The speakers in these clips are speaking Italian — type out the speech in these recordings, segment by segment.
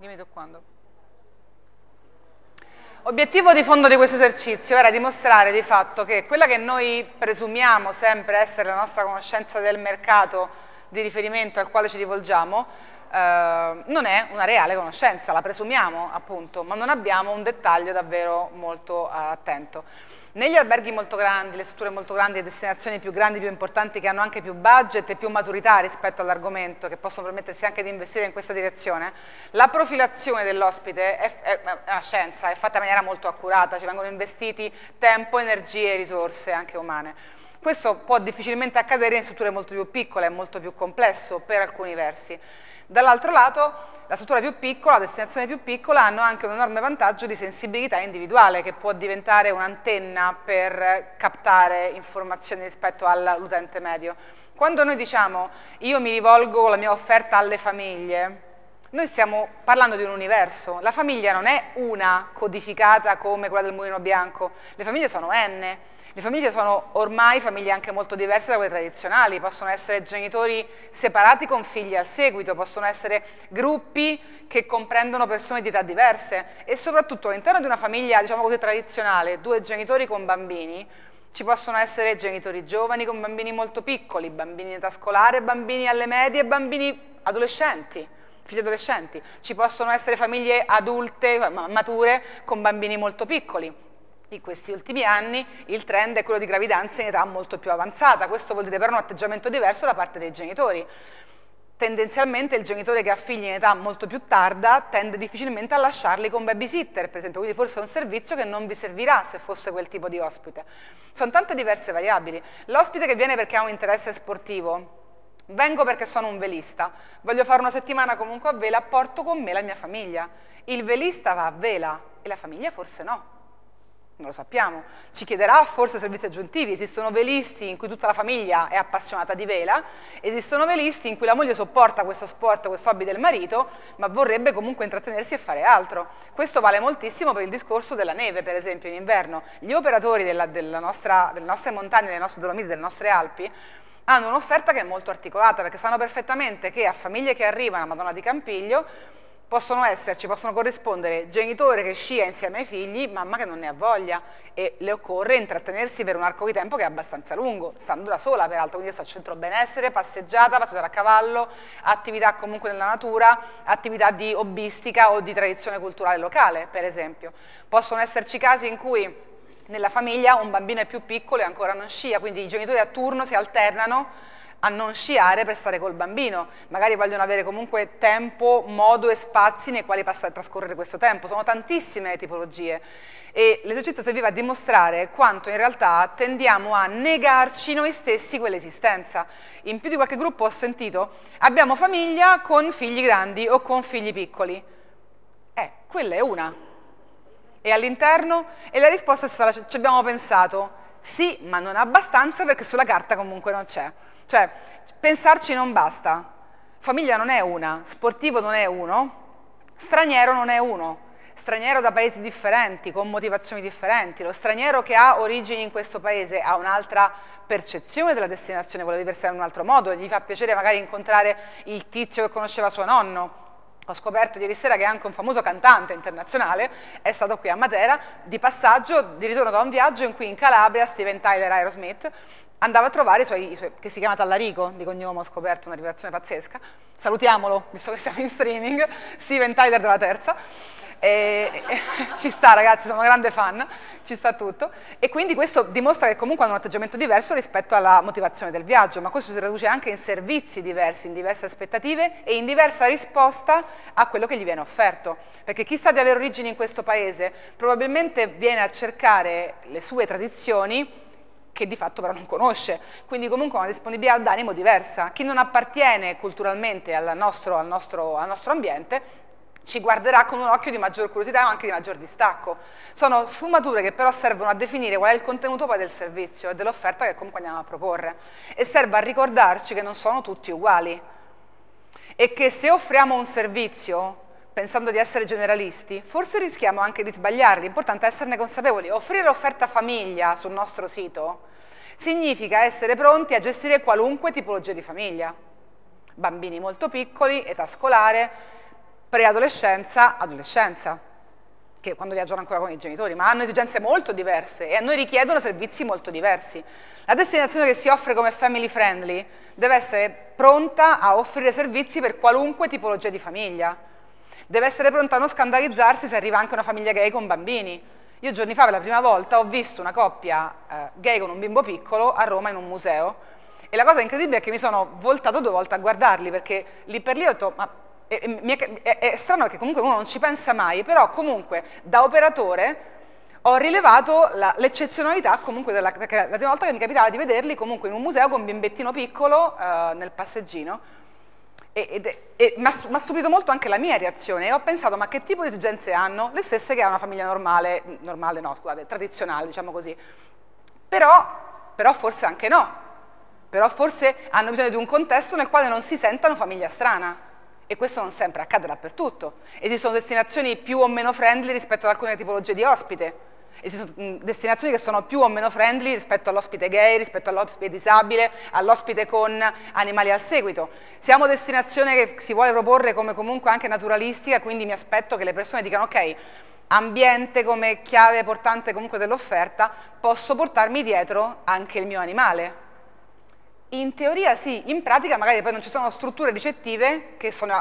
Dimmi tu quando. Obiettivo di fondo di questo esercizio era dimostrare di fatto che quella che noi presumiamo sempre essere la nostra conoscenza del mercato di riferimento al quale ci rivolgiamo non è una reale conoscenza, la presumiamo appunto, ma non abbiamo un dettaglio davvero molto attento. Negli alberghi molto grandi, le strutture molto grandi, le destinazioni più grandi, più importanti, che hanno anche più budget e più maturità rispetto all'argomento, che possono permettersi anche di investire in questa direzione, la profilazione dell'ospite è una scienza, è fatta in maniera molto accurata, ci vengono investiti tempo, energie e risorse anche umane. Questo può difficilmente accadere in strutture molto più piccole, è molto più complesso per alcuni versi. Dall'altro lato, la struttura più piccola, la destinazione più piccola, hanno anche un enorme vantaggio di sensibilità individuale, che può diventare un'antenna per captare informazioni rispetto all'utente medio. Quando noi diciamo, io mi rivolgo la mia offerta alle famiglie, noi stiamo parlando di un universo. La famiglia non è una codificata come quella del Mulino Bianco, le famiglie sono N. Le famiglie sono ormai famiglie anche molto diverse da quelle tradizionali, possono essere genitori separati con figli al seguito, possono essere gruppi che comprendono persone di età diverse e soprattutto all'interno di una famiglia, diciamo così, tradizionale, due genitori con bambini, ci possono essere genitori giovani con bambini molto piccoli, bambini in età scolare, bambini alle medie, bambini adolescenti, figli adolescenti, ci possono essere famiglie adulte, mature, con bambini molto piccoli. In questi ultimi anni il trend è quello di gravidanze in età molto più avanzata, questo vuol dire però un atteggiamento diverso da parte dei genitori. Tendenzialmente il genitore che ha figli in età molto più tarda tende difficilmente a lasciarli con babysitter, per esempio, quindi forse è un servizio che non vi servirà se fosse quel tipo di ospite. Sono tante diverse variabili. L'ospite che viene perché ha un interesse sportivo, vengo perché sono un velista, voglio fare una settimana comunque a vela, porto con me la mia famiglia. Il velista va a vela e la famiglia forse no. Non lo sappiamo, ci chiederà forse servizi aggiuntivi, esistono velisti in cui tutta la famiglia è appassionata di vela, esistono velisti in cui la moglie sopporta questo sport, questo hobby del marito, ma vorrebbe comunque intrattenersi e fare altro. Questo vale moltissimo per il discorso della neve, per esempio in inverno. Gli operatori delle nostre montagne, delle nostre Dolomiti, delle nostre Alpi, hanno un'offerta che è molto articolata, perché sanno perfettamente che a famiglie che arrivano a Madonna di Campiglio possono corrispondere genitore che scia insieme ai figli, mamma che non ne ha voglia e le occorre intrattenersi per un arco di tempo che è abbastanza lungo, stando da sola peraltro, quindi sto al centro benessere, passeggiata a cavallo, attività comunque nella natura, attività di hobbistica o di tradizione culturale locale, per esempio. Possono esserci casi in cui nella famiglia un bambino è più piccolo e ancora non scia, quindi i genitori a turno si alternano a non sciare per stare col bambino, magari vogliono avere comunque tempo, modo e spazi nei quali trascorrere questo tempo. Sono tantissime le tipologie e l'esercizio serviva a dimostrare quanto in realtà tendiamo a negarci noi stessi quell'esistenza. In più di qualche gruppo ho sentito, abbiamo famiglia con figli grandi o con figli piccoli. Quella è una. E all'interno? E la risposta è stata, ci abbiamo pensato, sì, ma non abbastanza perché sulla carta comunque non c'è. Cioè, pensarci non basta, famiglia non è una, sportivo non è uno, straniero non è uno, straniero da paesi differenti, con motivazioni differenti, lo straniero che ha origini in questo paese ha un'altra percezione della destinazione, vuole viversi in un altro modo, gli fa piacere magari incontrare il tizio che conosceva suo nonno. Ho scoperto ieri sera che anche un famoso cantante internazionale è stato qui a Matera, di passaggio, di ritorno da un viaggio in cui in Calabria, Steven Tyler, Aerosmith, andava a trovare i suoi che si chiama Tallarico, di cognome ho scoperto, una rivelazione pazzesca, salutiamolo, visto che siamo in streaming, Steven Tyler della terza, ci sta ragazzi, sono una grande fan, ci sta tutto, e quindi questo dimostra che comunque hanno un atteggiamento diverso rispetto alla motivazione del viaggio, ma questo si traduce anche in servizi diversi, in diverse aspettative e in diversa risposta a quello che gli viene offerto, perché chi sa di avere origini in questo paese probabilmente viene a cercare le sue tradizioni che di fatto però non conosce, quindi comunque una disponibilità d'animo diversa. Chi non appartiene culturalmente al nostro ambiente ci guarderà con un occhio di maggior curiosità e anche di maggior distacco. Sono sfumature che però servono a definire qual è il contenuto poi del servizio e dell'offerta che comunque andiamo a proporre e serve a ricordarci che non sono tutti uguali e che se offriamo un servizio pensando di essere generalisti, forse rischiamo anche di sbagliare, l'importante è esserne consapevoli. Offrire offerta famiglia sul nostro sito significa essere pronti a gestire qualunque tipologia di famiglia, bambini molto piccoli, età scolare, preadolescenza, adolescenza, che quando viaggiano ancora con i genitori, ma hanno esigenze molto diverse e a noi richiedono servizi molto diversi. La destinazione che si offre come family friendly deve essere pronta a offrire servizi per qualunque tipologia di famiglia, deve essere pronta a non scandalizzarsi se arriva anche una famiglia gay con bambini. Io giorni fa per la prima volta ho visto una coppia gay con un bimbo piccolo a Roma in un museo, e la cosa incredibile è che mi sono voltato 2 volte a guardarli, perché lì per lì ho detto, ma è strano che comunque uno non ci pensa mai, però comunque da operatore ho rilevato l'eccezionalità comunque, perché la prima volta che mi capitava di vederli comunque in un museo con un bimbettino piccolo nel passeggino, e mi ha stupito molto anche la mia reazione, e ho pensato, ma che tipo di esigenze hanno? Le stesse che ha una famiglia normale no, scusate, tradizionale, diciamo così, però forse anche no, però forse hanno bisogno di un contesto nel quale non si sentano famiglia strana, e questo non sempre accade dappertutto. Esistono destinazioni più o meno friendly rispetto ad alcune tipologie di ospite, esistono destinazioni che sono più o meno friendly rispetto all'ospite gay, rispetto all'ospite disabile, all'ospite con animali al seguito. Siamo destinazione che si vuole proporre come comunque anche naturalistica, quindi mi aspetto che le persone dicano, ok, ambiente come chiave portante comunque dell'offerta, posso portarmi dietro anche il mio animale. In teoria sì, in pratica magari poi non ci sono strutture ricettive che sono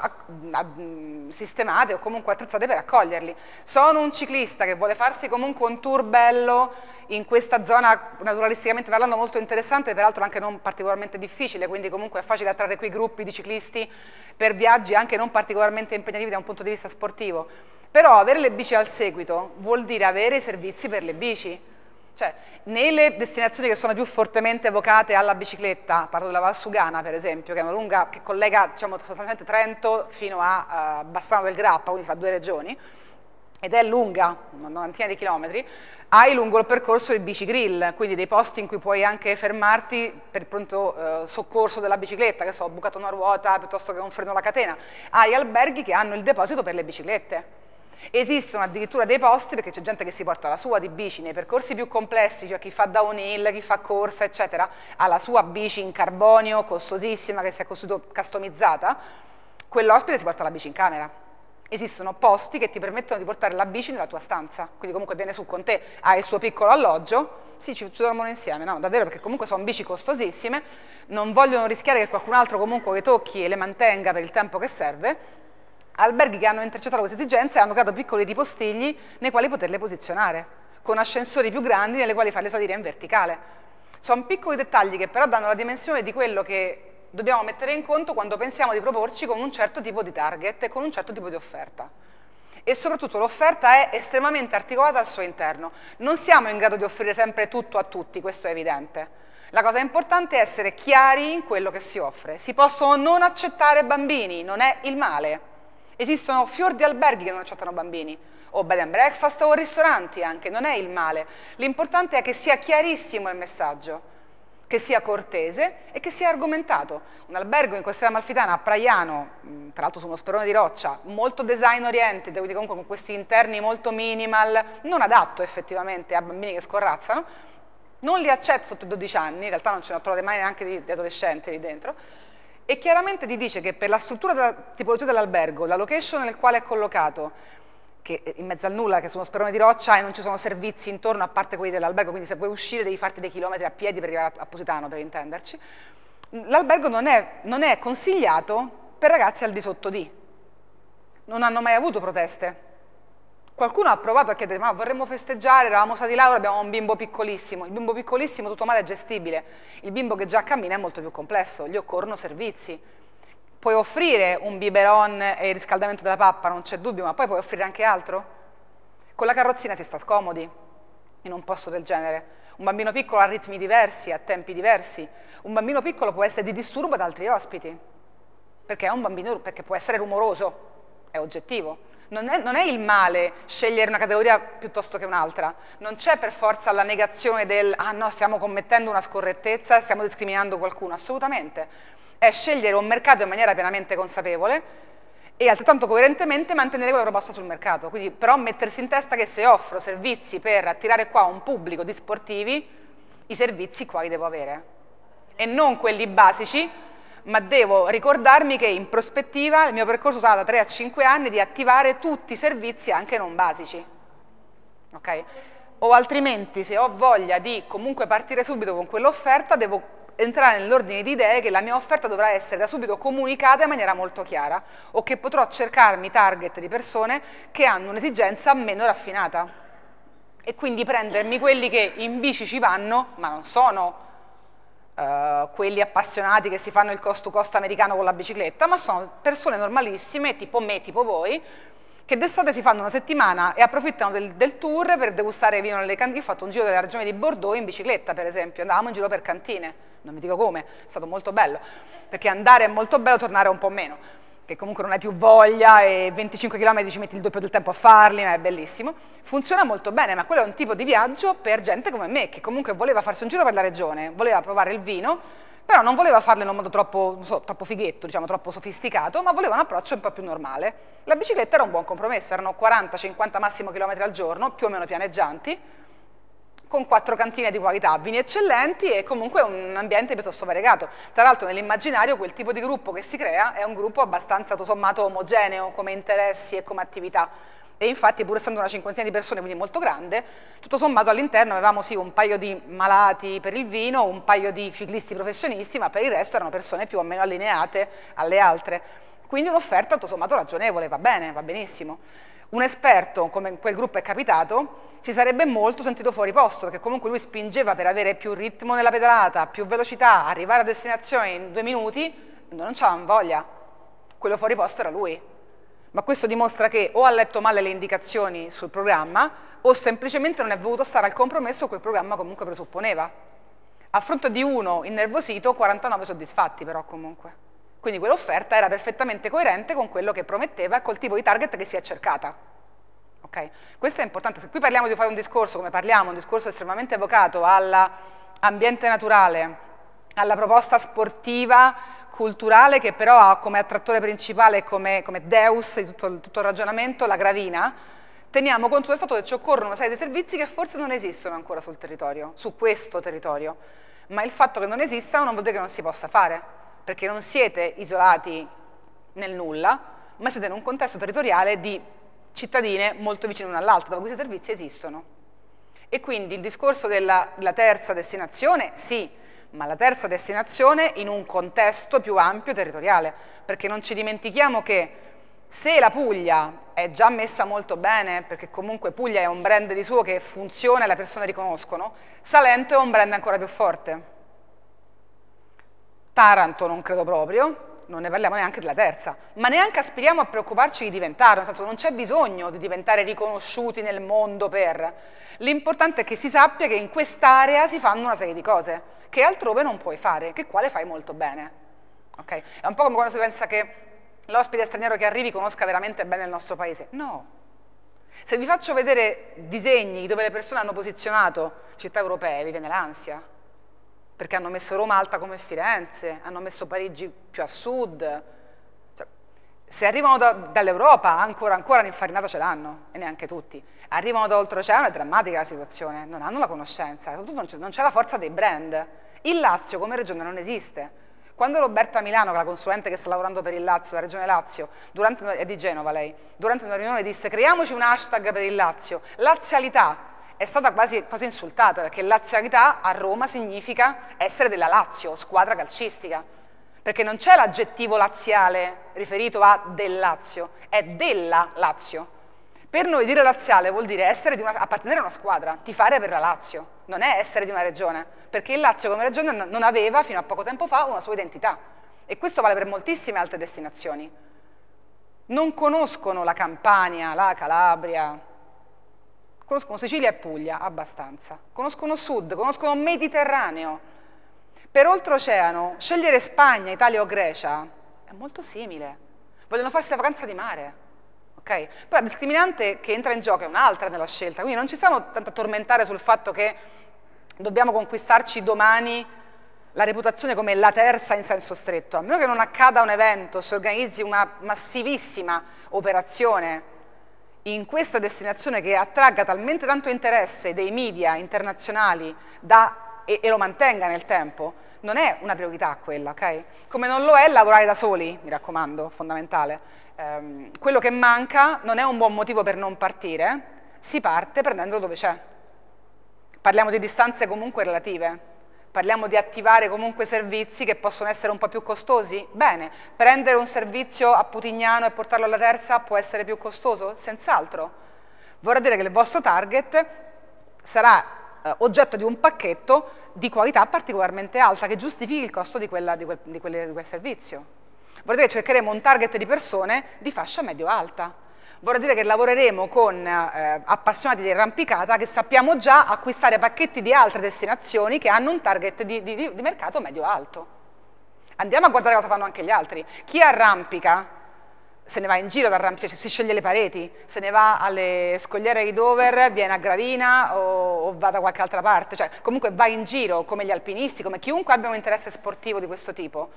sistemate o comunque attrezzate per accoglierli. Sono un ciclista che vuole farsi comunque un tour bello in questa zona, naturalisticamente parlando molto interessante, peraltro anche non particolarmente difficile, quindi comunque è facile attrarre qui gruppi di ciclisti per viaggi anche non particolarmente impegnativi da un punto di vista sportivo. Però avere le bici al seguito vuol dire avere i servizi per le bici. Cioè, nelle destinazioni che sono più fortemente vocate alla bicicletta, parlo della Val Sugana per esempio, che è una lunga che collega, diciamo, sostanzialmente Trento fino a Bassano del Grappa, quindi fa 2 regioni, ed è lunga, una 90ina di chilometri, hai lungo il percorso il bicigrill, quindi dei posti in cui puoi anche fermarti per il pronto soccorso della bicicletta, che so, ho bucato una ruota piuttosto che un freno alla catena, hai alberghi che hanno il deposito per le biciclette. Esistono addirittura dei posti, perché c'è gente che si porta la sua di bici nei percorsi più complessi, cioè chi fa downhill, chi fa corsa, eccetera, ha la sua bici in carbonio, costosissima, che si è customizzata, quell'ospite si porta la bici in camera. Esistono posti che ti permettono di portare la bici nella tua stanza, quindi comunque viene su con te, ha il suo piccolo alloggio, sì, ci dormono insieme, no, davvero, perché comunque sono bici costosissime, non vogliono rischiare che qualcun altro comunque le tocchi e le mantenga per il tempo che serve. Alberghi che hanno intercettato queste esigenze hanno creato piccoli ripostigli nei quali poterle posizionare, con ascensori più grandi nelle quali farle salire in verticale. Sono piccoli dettagli che però danno la dimensione di quello che dobbiamo mettere in conto quando pensiamo di proporci con un certo tipo di target e con un certo tipo di offerta. E soprattutto l'offerta è estremamente articolata al suo interno. Non siamo in grado di offrire sempre tutto a tutti, questo è evidente. La cosa importante è essere chiari in quello che si offre. Si possono non accettare bambini, non è il male. Esistono fior di alberghi che non accettano bambini, o bed and breakfast o ristoranti anche, non è il male. L'importante è che sia chiarissimo il messaggio, che sia cortese e che sia argomentato. Un albergo in Costiera Amalfitana, a Praiano, tra l'altro su uno sperone di roccia, molto design oriented, quindi comunque con questi interni molto minimal, non adatto effettivamente a bambini che scorrazzano, non li accetto sotto i 12 anni, in realtà non ce ne ho trovate mai neanche di adolescenti lì dentro, e chiaramente ti dice che per la struttura della tipologia dell'albergo, la location nel quale è collocato, che in mezzo al nulla, che è su uno sperone di roccia e non ci sono servizi intorno a parte quelli dell'albergo, quindi se vuoi uscire devi farti dei chilometri a piedi per arrivare a Positano, per intenderci, l'albergo non è consigliato per ragazzi al di sotto di. Non hanno mai avuto proteste. Qualcuno ha provato a chiedere, ma vorremmo festeggiare, eravamo stati là, ora abbiamo un bimbo piccolissimo. Il bimbo piccolissimo tutto male è gestibile, il bimbo che già cammina è molto più complesso, gli occorrono servizi. Puoi offrire un biberon e il riscaldamento della pappa, non c'è dubbio, ma poi puoi offrire anche altro. Con la carrozzina si sta scomodi in un posto del genere. Un bambino piccolo ha ritmi diversi, ha tempi diversi. Un bambino piccolo può essere di disturbo ad altri ospiti, perché è un bambino, perché può essere rumoroso, è oggettivo. Non è il male scegliere una categoria piuttosto che un'altra, non c'è per forza la negazione del ah no, stiamo commettendo una scorrettezza, stiamo discriminando qualcuno, assolutamente. È scegliere un mercato in maniera pienamente consapevole e altrettanto coerentemente mantenere quella proposta sul mercato, quindi però mettersi in testa che se offro servizi per attirare qua un pubblico di sportivi, i servizi qua li devo avere e non quelli basici, ma devo ricordarmi che in prospettiva il mio percorso sarà da 3 a 5 anni di attivare tutti i servizi anche non basici. Okay? O altrimenti, se ho voglia di comunque partire subito con quell'offerta, devo entrare nell'ordine di idee che la mia offerta dovrà essere da subito comunicata in maniera molto chiara, o che potrò cercarmi target di persone che hanno un'esigenza meno raffinata e quindi prendermi quelli che in bici ci vanno, ma non sono quelli appassionati che si fanno il cost to cost americano con la bicicletta, ma sono persone normalissime, tipo me, tipo voi, che d'estate si fanno una settimana e approfittano del tour per degustare vino nelle cantine. Io ho fatto un giro della regione di Bordeaux in bicicletta, per esempio, andavamo in giro per cantine, non vi dico come, è stato molto bello, perché andare è molto bello, tornare un po' meno, che comunque non hai più voglia e 25 km ci metti il doppio del tempo a farli, ma è bellissimo, funziona molto bene, ma quello è un tipo di viaggio per gente come me, che comunque voleva farsi un giro per la regione, voleva provare il vino, però non voleva farlo in un modo troppo, non so, troppo fighetto, diciamo, troppo sofisticato, ma voleva un approccio un po' più normale. La bicicletta era un buon compromesso, erano 40-50 massimo chilometri al giorno, più o meno pianeggianti, con 4 cantine di qualità, vini eccellenti e comunque un ambiente piuttosto variegato. Tra l'altro nell'immaginario quel tipo di gruppo che si crea è un gruppo abbastanza tutto sommato omogeneo come interessi e come attività. E infatti, pur essendo una cinquantina di persone, quindi molto grande, tutto sommato all'interno avevamo sì un paio di malati per il vino, un paio di ciclisti professionisti, ma per il resto erano persone più o meno allineate alle altre. Quindi un'offerta tutto sommato ragionevole, va bene, va benissimo. Un esperto, come in quel gruppo è capitato, si sarebbe molto sentito fuori posto, perché comunque lui spingeva per avere più ritmo nella pedalata, più velocità, arrivare a destinazione in 2 minuti, non c'avevamo voglia. Quello fuori posto era lui. Ma questo dimostra che o ha letto male le indicazioni sul programma o semplicemente non è voluto stare al compromesso che il programma comunque presupponeva. A fronte di uno innervosito, 49 soddisfatti però comunque. Quindi quell'offerta era perfettamente coerente con quello che prometteva e col tipo di target che si è cercata. Okay? Questo è importante. Se qui parliamo di fare un discorso, come parliamo, un discorso estremamente evocato all'ambiente naturale, alla proposta sportiva, culturale, che però ha come attrattore principale, come deus di tutto il ragionamento, la gravina, teniamo conto del fatto che ci occorrono una serie di servizi che forse non esistono ancora sul territorio, su questo territorio, ma il fatto che non esistano non vuol dire che non si possa fare, perché non siete isolati nel nulla, ma siete in un contesto territoriale di cittadine molto vicine l'una all'altra, dove questi servizi esistono. E quindi il discorso della terza destinazione, sì, ma la terza destinazione in un contesto più ampio territoriale, perché non ci dimentichiamo che se la Puglia è già messa molto bene, perché comunque Puglia è un brand di suo che funziona e le persone riconoscono, Salento è un brand ancora più forte. Taranto non credo proprio, non ne parliamo neanche della terza, ma neanche aspiriamo a preoccuparci di diventare, nel senso che non c'è bisogno di diventare riconosciuti nel mondo per... L'importante è che si sappia che in quest'area si fanno una serie di cose che altrove non puoi fare, che qua le fai molto bene. Okay? È un po' come quando si pensa che l'ospite straniero che arrivi conosca veramente bene il nostro paese. No. Se vi faccio vedere disegni dove le persone hanno posizionato città europee, vi viene l'ansia, perché hanno messo Roma alta come Firenze, hanno messo Parigi più a sud. Cioè, se arrivano dall'Europa, ancora l'infarinata ce l'hanno, e neanche tutti. Arrivano da oltreoceano, è drammatica la situazione, non hanno la conoscenza, soprattutto non c'è la forza dei brand. Il Lazio come regione non esiste. Quando Roberta Milano, che è la consulente che sta lavorando per il Lazio, la regione Lazio, è di Genova lei, durante una riunione disse «Creiamoci un hashtag per il Lazio, Lazialità». È stata quasi insultata, perché lazialità a Roma significa essere della Lazio, squadra calcistica, perché non c'è l'aggettivo laziale riferito a del Lazio, è della Lazio. Per noi dire laziale vuol dire essere appartenere a una squadra, tifare per la Lazio, non è essere di una regione, perché il Lazio come regione non aveva fino a poco tempo fa una sua identità, e questo vale per moltissime altre destinazioni. Non conoscono la Campania, la Calabria, conoscono Sicilia e Puglia, abbastanza. Conoscono Sud, conoscono Mediterraneo. Per oltreoceano, scegliere Spagna, Italia o Grecia è molto simile. Vogliono farsi la vacanza di mare, ok? Poi la discriminante che entra in gioco è un'altra nella scelta, quindi non ci stiamo tanto a tormentare sul fatto che dobbiamo conquistarci domani la reputazione come la terza in senso stretto. A meno che non accada un evento, si organizzi una massivissima operazione in questa destinazione che attragga talmente tanto interesse dei media internazionali e lo mantenga nel tempo, non è una priorità quella, ok? Come non lo è lavorare da soli, mi raccomando, fondamentale. Quello che manca non è un buon motivo per non partire, si parte prendendo dove c'è. Parliamo di distanze comunque relative, parliamo di attivare comunque servizi che possono essere un po' più costosi. Bene, prendere un servizio a Putignano e portarlo alla Terza può essere più costoso? Senz'altro. Vorrà dire che il vostro target sarà oggetto di un pacchetto di qualità particolarmente alta che giustifichi il costo di quel servizio. Vorrà dire che cercheremo un target di persone di fascia medio-alta. Vorrà dire che lavoreremo con appassionati di arrampicata che sappiamo già acquistare pacchetti di altre destinazioni che hanno un target di mercato medio-alto. Andiamo a guardare cosa fanno anche gli altri. Chi arrampica se ne va in giro ad arrampicare, si sceglie le pareti, se ne va alle scogliere di Dover, viene a Gravina o va da qualche altra parte, cioè comunque va in giro come gli alpinisti, come chiunque abbia un interesse sportivo di questo tipo,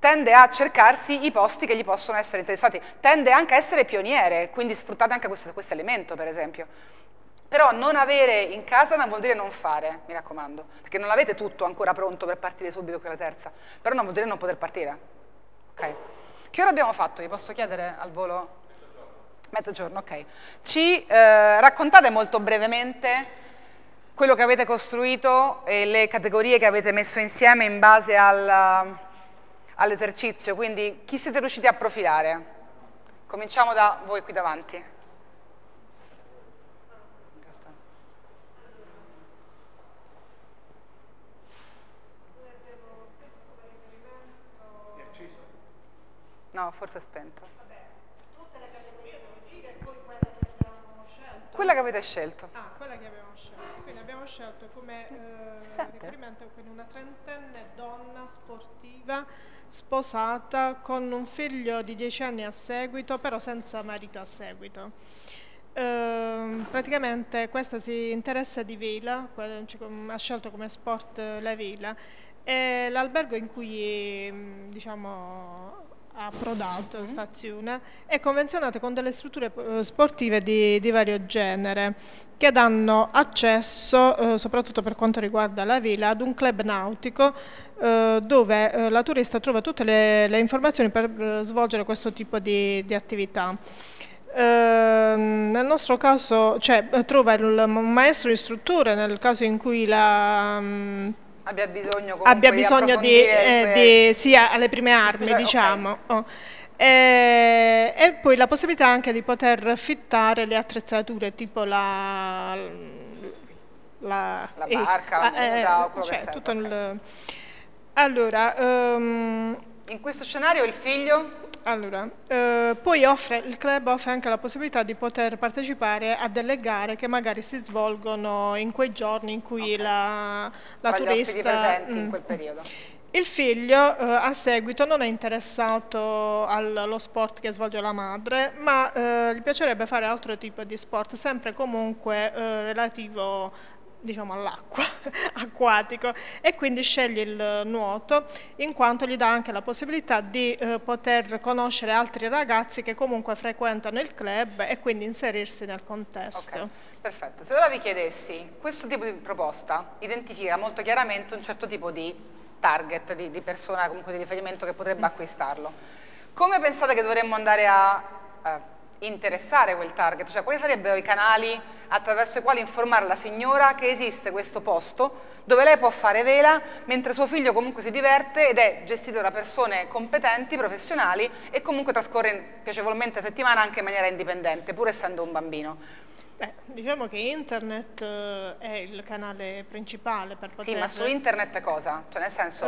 tende a cercarsi i posti che gli possono essere interessanti, tende anche a essere pioniere, quindi sfruttate anche questo elemento per esempio. Però non avere in casa non vuol dire non fare, mi raccomando, perché non avete tutto ancora pronto per partire subito con la Terza, però non vuol dire non poter partire, ok? Che ora abbiamo fatto? Vi posso chiedere al volo? Mezzogiorno, ok. Ci raccontate molto brevemente quello che avete costruito e le categorie che avete messo insieme in base all'esercizio, quindi chi siete riusciti a profilare? Cominciamo da voi qui davanti. No, forse è spento. Vabbè, tutte le categorie devo dire e poi quella che abbiamo scelto. Quella che avete scelto. Ah, quella che abbiamo scelto. Quindi abbiamo scelto come riferimento una trentenne donna sportiva sposata con un figlio di 10 anni a seguito, però senza marito a seguito. Praticamente questa si interessa di vela, ha scelto come sport la vela e l'albergo in cui diciamo approdato stazione è convenzionato con delle strutture sportive di vario genere che danno accesso, soprattutto per quanto riguarda la vela, ad un club nautico dove la turista trova tutte le informazioni per svolgere questo tipo di attività. Nel nostro caso trova un maestro istruttore nel caso in cui la abbia bisogno di sia alle prime armi, diciamo. Okay. E poi la possibilità anche di poter fittare le attrezzature, tipo la barca, la nuda, cioè, tutto il... Allora, in questo scenario il figlio? Allora, poi il club offre anche la possibilità di poter partecipare a delle gare che magari si svolgono in quei giorni in cui la turista... presenti in quel periodo. Il figlio a seguito non è interessato allo sport che svolge la madre, ma gli piacerebbe fare altro tipo di sport, sempre comunque relativo diciamo all'acqua, acquatico, e quindi sceglie il nuoto in quanto gli dà anche la possibilità di poter conoscere altri ragazzi che comunque frequentano il club e quindi inserirsi nel contesto. Okay, perfetto. Se ora vi chiedessi, questo tipo di proposta identifica molto chiaramente un certo tipo di target, di persona comunque di riferimento che potrebbe acquistarlo. Come pensate che dovremmo andare a... interessare quel target, cioè quali sarebbero i canali attraverso i quali informare la signora che esiste questo posto dove lei può fare vela mentre suo figlio comunque si diverte ed è gestito da persone competenti, professionali e comunque trascorre piacevolmente la settimana anche in maniera indipendente pur essendo un bambino? Beh, diciamo che internet è il canale principale per poter... Sì, ma su internet cosa? Cioè nel senso...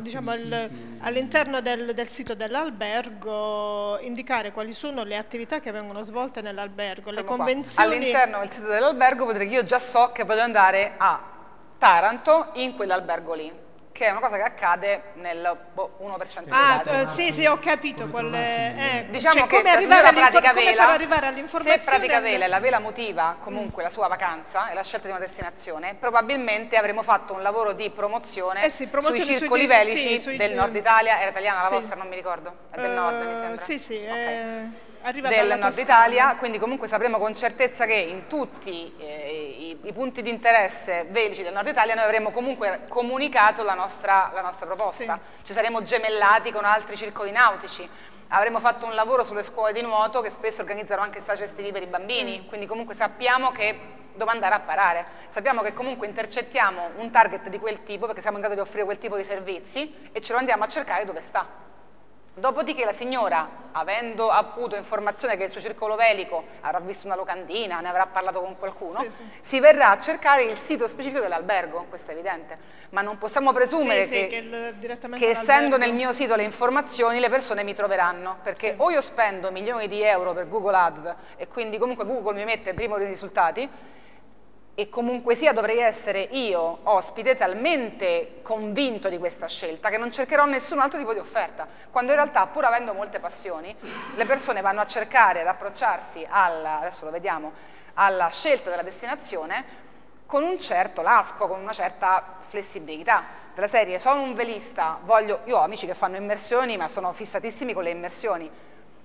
diciamo all'interno del sito dell'albergo indicare quali sono le attività che vengono svolte nell'albergo, le convenzioni... All'interno del sito dell'albergo vuol dire che io già so che voglio andare a Taranto in quell'albergo lì, che è una cosa che accade nel 1% sì, sì, ho capito. Diciamo cioè, che come arrivare all'informazione? Se pratica vela e la vela motiva comunque la sua vacanza e la scelta di una destinazione, probabilmente avremo fatto un lavoro di promozione, sui circoli velici del nord Italia, era italiana la vostra, non mi ricordo, è del nord mi sembra. Sì, sì. Okay. del Nord Italia, quindi comunque sapremo con certezza che in tutti i punti di interesse velici del Nord Italia noi avremo comunque comunicato la nostra proposta, sì. Ci saremo gemellati con altri circoli nautici, avremo fatto un lavoro sulle scuole di nuoto che spesso organizzano anche stage estivi per i bambini, quindi comunque sappiamo che dove andare a parare, sappiamo che comunque intercettiamo un target di quel tipo perché siamo in grado di offrire quel tipo di servizi e ce lo andiamo a cercare dove sta. Dopodiché la signora, avendo appunto informazione che il suo circolo velico avrà visto una locandina, ne avrà parlato con qualcuno, sì. Si verrà a cercare il sito specifico dell'albergo, questo è evidente, ma non possiamo presumere che essendo nel mio sito le informazioni le persone mi troveranno, perché sì. O io spendo milioni di euro per Google Ads e quindi comunque Google mi mette primo dei risultati, e comunque sia dovrei essere io, ospite, talmente convinto di questa scelta che non cercherò nessun altro tipo di offerta, quando in realtà, pur avendo molte passioni, le persone vanno a cercare, ad approcciarsi adesso lo vediamo, alla scelta della destinazione con un certo lasco, con una certa flessibilità. Della serie, sono un velista, io ho amici che fanno immersioni, ma sono fissatissimi con le immersioni.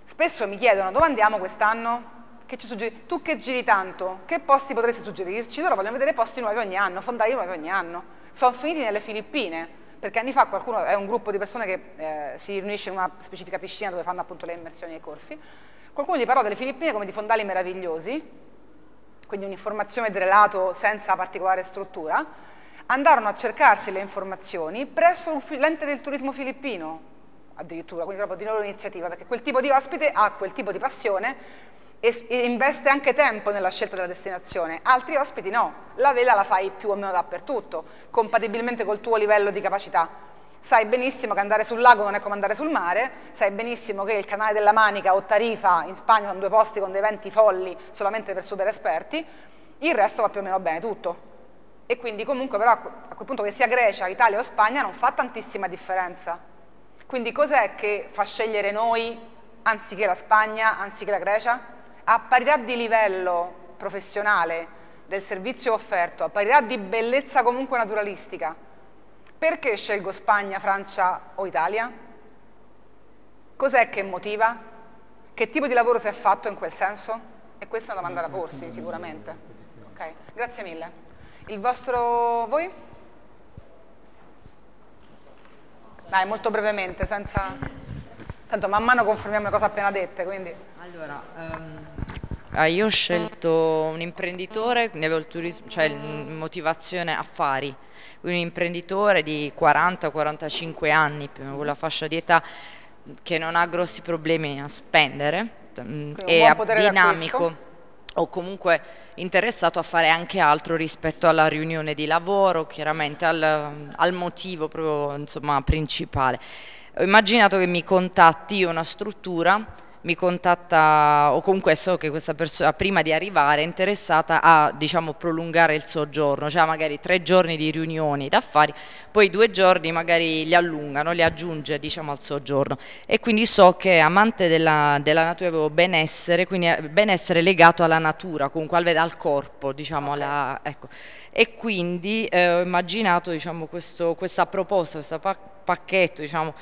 Spesso mi chiedono, dove andiamo quest'anno? Che ci suggeri? Tu che giri tanto, che posti potresti suggerirci? Loro vogliono vedere posti nuovi ogni anno, fondali nuovi ogni anno. Sono finiti nelle Filippine, perché anni fa qualcuno, è un gruppo di persone che si riunisce in una specifica piscina dove fanno appunto le immersioni e i corsi. Qualcuno gli parlò delle Filippine come di fondali meravigliosi, quindi un'informazione di relato senza particolare struttura. Andarono a cercarsi le informazioni presso l'ente del turismo filippino, addirittura, quindi proprio di loro iniziativa, perché quel tipo di ospite ha quel tipo di passione e investe anche tempo nella scelta della destinazione, altri ospiti no, la vela la fai più o meno dappertutto, compatibilmente col tuo livello di capacità. Sai benissimo che andare sul lago non è come andare sul mare, sai benissimo che il canale della Manica o Tarifa in Spagna sono due posti con dei venti folli solamente per super esperti, il resto va più o meno bene tutto. E quindi comunque però a quel punto che sia Grecia, Italia o Spagna non fa tantissima differenza. Quindi cos'è che fa scegliere noi anziché la Spagna, anziché la Grecia? A parità di livello professionale del servizio offerto, a parità di bellezza comunque naturalistica, perché scelgo Spagna, Francia o Italia? Cos'è che motiva? Che tipo di lavoro si è fatto in quel senso? E questa è una domanda da porsi sicuramente. Okay. Grazie mille. Il vostro... voi? Dai, molto brevemente, senza... Tanto man mano confermiamo le cose appena dette, quindi... Allora, io ho scelto un imprenditore, ne avevo il turismo, cioè motivazione affari, un imprenditore di 40-45 anni, più o meno la fascia di età, che non ha grossi problemi a spendere, è dinamico o comunque interessato a fare anche altro rispetto alla riunione di lavoro, chiaramente al motivo proprio, insomma, principale. Ho immaginato che mi contatti io una struttura, mi contatta o comunque so che questa persona prima di arrivare è interessata a, diciamo, prolungare il soggiorno, cioè magari 3 giorni di riunioni d'affari, poi 2 giorni magari li allungano, li aggiunge, diciamo, al soggiorno. E quindi so che amante della natura, avevo benessere, quindi benessere legato alla natura, comunque al corpo, diciamo, okay. Ecco. E quindi ho immaginato, diciamo, questa proposta, questa pacchetto, diciamo,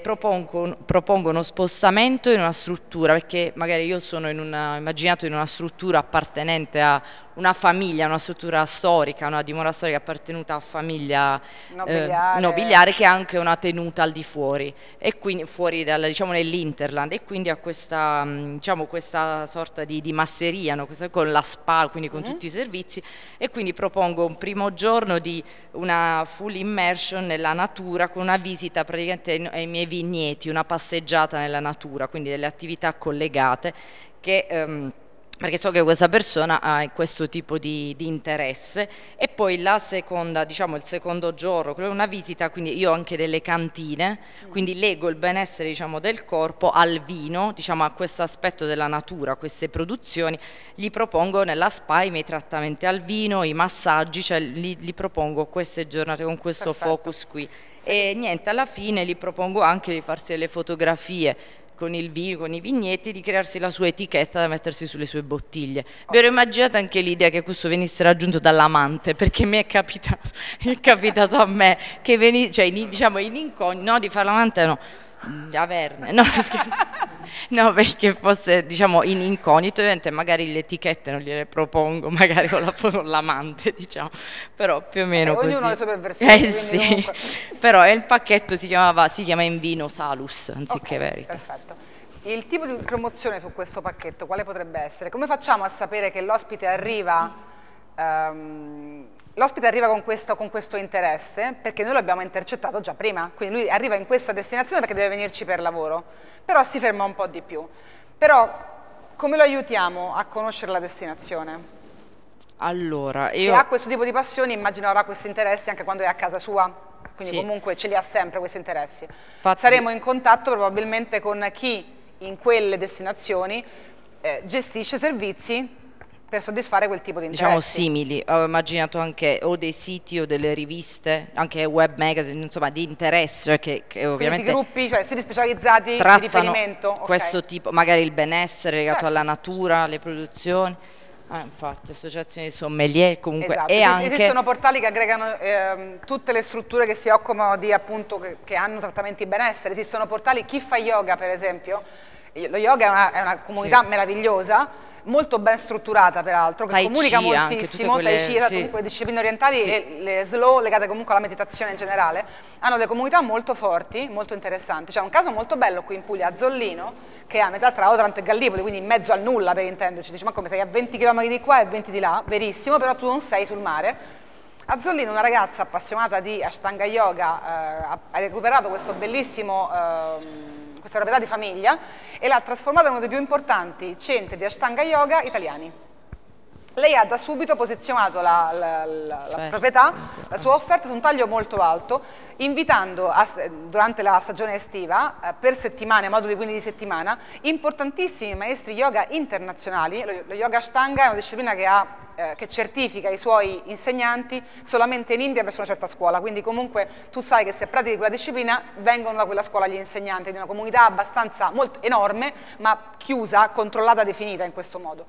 propongo uno spostamento in una struttura, perché magari io sono immaginato in una struttura appartenente a una famiglia, una struttura storica, una dimora storica appartenuta a famiglia nobiliare che ha anche una tenuta al di fuori e quindi fuori diciamo, nell'Interland, e quindi ha questa, diciamo, questa sorta di masseria, no? Con la spa, quindi con tutti i servizi, e quindi propongo un primo giorno di una full immersion nella natura con una visita praticamente ai miei vigneti, una passeggiata nella natura, quindi delle attività collegate che... perché so che questa persona ha questo tipo di interesse. E poi la seconda, diciamo il secondo giorno, una visita, quindi io ho anche delle cantine, quindi leggo il benessere, diciamo, del corpo al vino, diciamo a questo aspetto della natura, queste produzioni, gli propongo nella spa i miei trattamenti al vino, i massaggi, cioè li propongo queste giornate con questo Perfetto. Focus qui. Sì. E niente, alla fine gli propongo anche di farsi delle fotografie con il vino, con i vigneti, di crearsi la sua etichetta da mettersi sulle sue bottiglie. Mi ero immaginata anche l'idea che questo venisse raggiunto dall'amante, perché mi è capitato a me che venisse, cioè, diciamo, in incognito, no, di fare l'amante, no, averne, no, No, perché fosse, diciamo, in incognito, ovviamente magari le etichette non gliele propongo, magari con l'amante, diciamo, però più o meno così. Ognuno ha le sue perversioni. Sì, comunque. Però il pacchetto si chiama in vino Salus, anziché Veritas. Perfetto. Il tipo di promozione su questo pacchetto quale potrebbe essere? Come facciamo a sapere che l'ospite arriva con questo interesse? Perché noi l'abbiamo intercettato già prima, quindi lui arriva in questa destinazione perché deve venirci per lavoro, però si ferma un po' di più. Però come lo aiutiamo a conoscere la destinazione? Allora, se ha questo tipo di passioni, immagino avrà questi interessi anche quando è a casa sua, quindi comunque ce li ha sempre questi interessi. Infatti, saremo in contatto probabilmente con chi in quelle destinazioni gestisce servizi per soddisfare quel tipo di interessi. Diciamo simili, ho immaginato anche o dei siti o delle riviste, anche web magazine, insomma di interesse, cioè che ovviamente di gruppi, cioè siti specializzati di riferimento. Questo tipo, magari il benessere legato alla natura, alle produzioni. Ah, infatti, associazioni sommelier comunque, esatto. E anche esistono portali che aggregano tutte le strutture che si occupano di, appunto, che hanno trattamenti di benessere. Esistono portali, chi fa yoga per esempio, lo yoga è una comunità meravigliosa, molto ben strutturata peraltro, che comunica moltissimo, comunque discipline orientali e le slow legate comunque alla meditazione in generale, hanno delle comunità molto forti, molto interessanti. C'è un caso molto bello qui in Puglia, a Zollino, che è a metà tra Otranto e Gallipoli, quindi in mezzo al nulla per intenderci. Dici, ma come, sei a 20 km di qua e 20 di là, verissimo, però tu non sei sul mare. A Zollino una ragazza appassionata di Ashtanga Yoga ha recuperato questo bellissimo... questa proprietà di famiglia e l'ha trasformata in uno dei più importanti centri di Ashtanga Yoga italiani. Lei ha da subito posizionato la proprietà, la sua offerta su un taglio molto alto, invitando durante la stagione estiva per settimane, moduli quindi di settimana, importantissimi maestri yoga internazionali. Lo yoga Ashtanga è una disciplina che certifica i suoi insegnanti solamente in India presso una certa scuola, quindi comunque tu sai che se pratichi quella disciplina vengono da quella scuola gli insegnanti, di una comunità abbastanza molto enorme ma chiusa, controllata, definita in questo modo.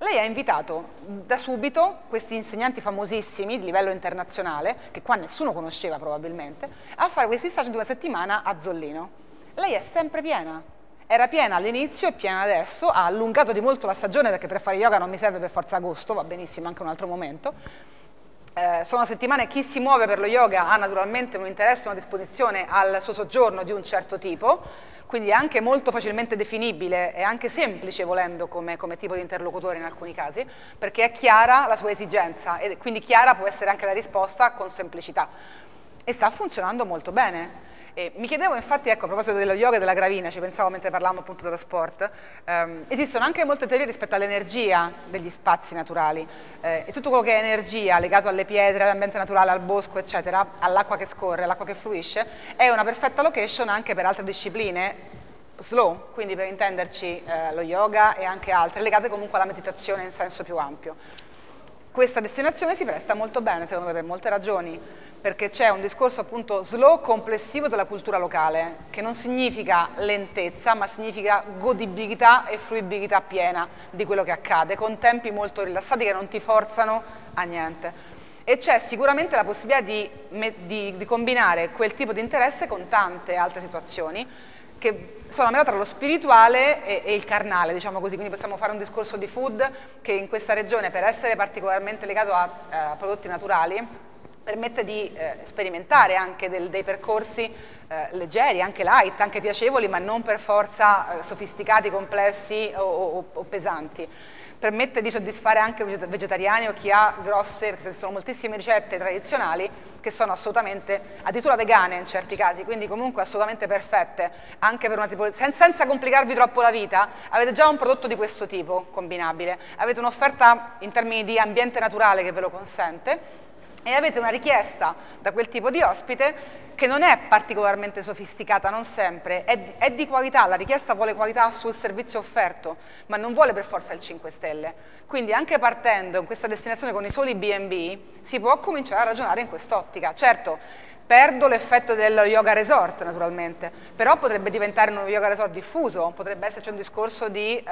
Lei ha invitato da subito questi insegnanti famosissimi di livello internazionale, che qua nessuno conosceva probabilmente, a fare questi stage di una settimana a Zollino. Lei è sempre piena. Era piena all'inizio, è piena adesso, ha allungato di molto la stagione perché per fare yoga non mi serve per forza agosto, va benissimo anche un altro momento. Sono settimane, chi si muove per lo yoga ha naturalmente un interesse, una disposizione al suo soggiorno di un certo tipo, quindi è anche molto facilmente definibile e anche semplice volendo come tipo di interlocutore in alcuni casi, perché è chiara la sua esigenza e quindi chiara può essere anche la risposta con semplicità e sta funzionando molto bene. E mi chiedevo infatti, ecco, a proposito dello yoga e della gravina, ci pensavo mentre parlavamo appunto dello sport, esistono anche molte teorie rispetto all'energia degli spazi naturali e tutto quello che è energia legato alle pietre, all'ambiente naturale, al bosco eccetera, all'acqua che scorre, all'acqua che fluisce, è una perfetta location anche per altre discipline slow, quindi per intenderci lo yoga e anche altre legate comunque alla meditazione in senso più ampio. Questa destinazione si presta molto bene secondo me per molte ragioni, perché c'è un discorso appunto slow complessivo della cultura locale, che non significa lentezza ma significa godibilità e fruibilità piena di quello che accade, con tempi molto rilassati che non ti forzano a niente. E c'è sicuramente la possibilità di combinare quel tipo di interesse con tante altre situazioni che sono a metà tra lo spirituale e il carnale, diciamo così, quindi possiamo fare un discorso di food che in questa regione, per essere particolarmente legato a prodotti naturali, permette di sperimentare anche dei percorsi leggeri, anche light, anche piacevoli, ma non per forza sofisticati, complessi o pesanti. Permette di soddisfare anche vegetariani o chi ha grosse, perché ci sono moltissime ricette tradizionali che sono assolutamente, addirittura vegane in certi casi, quindi comunque assolutamente perfette, anche per una tipologia, senza complicarvi troppo la vita, avete già un prodotto di questo tipo combinabile, avete un'offerta in termini di ambiente naturale che ve lo consente, e avete una richiesta da quel tipo di ospite che non è particolarmente sofisticata, non sempre, è di qualità, la richiesta vuole qualità sul servizio offerto, ma non vuole per forza il 5 stelle. Quindi anche partendo in questa destinazione con i soli B&B si può cominciare a ragionare in quest'ottica. Certo, perdo l'effetto dello yoga resort naturalmente, però potrebbe diventare uno yoga resort diffuso, potrebbe esserci un discorso di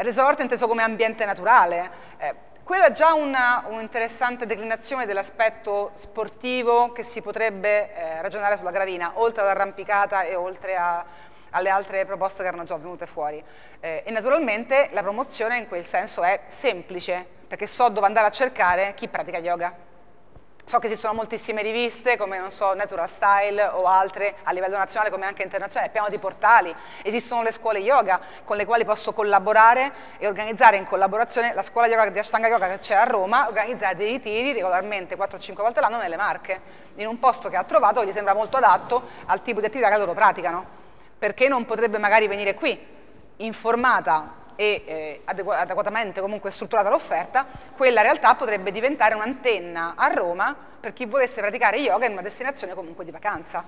resort inteso come ambiente naturale, quella è già un'interessante declinazione dell'aspetto sportivo che si potrebbe ragionare sulla gravina, oltre all'arrampicata e oltre a alle altre proposte che erano già venute fuori. E naturalmente la promozione in quel senso è semplice, perché so dove andare a cercare chi pratica yoga. So che ci sono moltissime riviste come, non so, Natural Style o altre a livello nazionale come anche internazionale, piano di portali, esistono le scuole yoga con le quali posso collaborare e organizzare in collaborazione la scuola yoga di Ashtanga Yoga che c'è a Roma, organizzare dei ritiri regolarmente 4-5 volte l'anno nelle Marche, in un posto che ha trovato che gli sembra molto adatto al tipo di attività che loro praticano. Perché non potrebbe magari venire qui informata e adeguatamente comunque strutturata l'offerta, quella realtà potrebbe diventare un'antenna a Roma per chi volesse praticare yoga in una destinazione comunque di vacanza.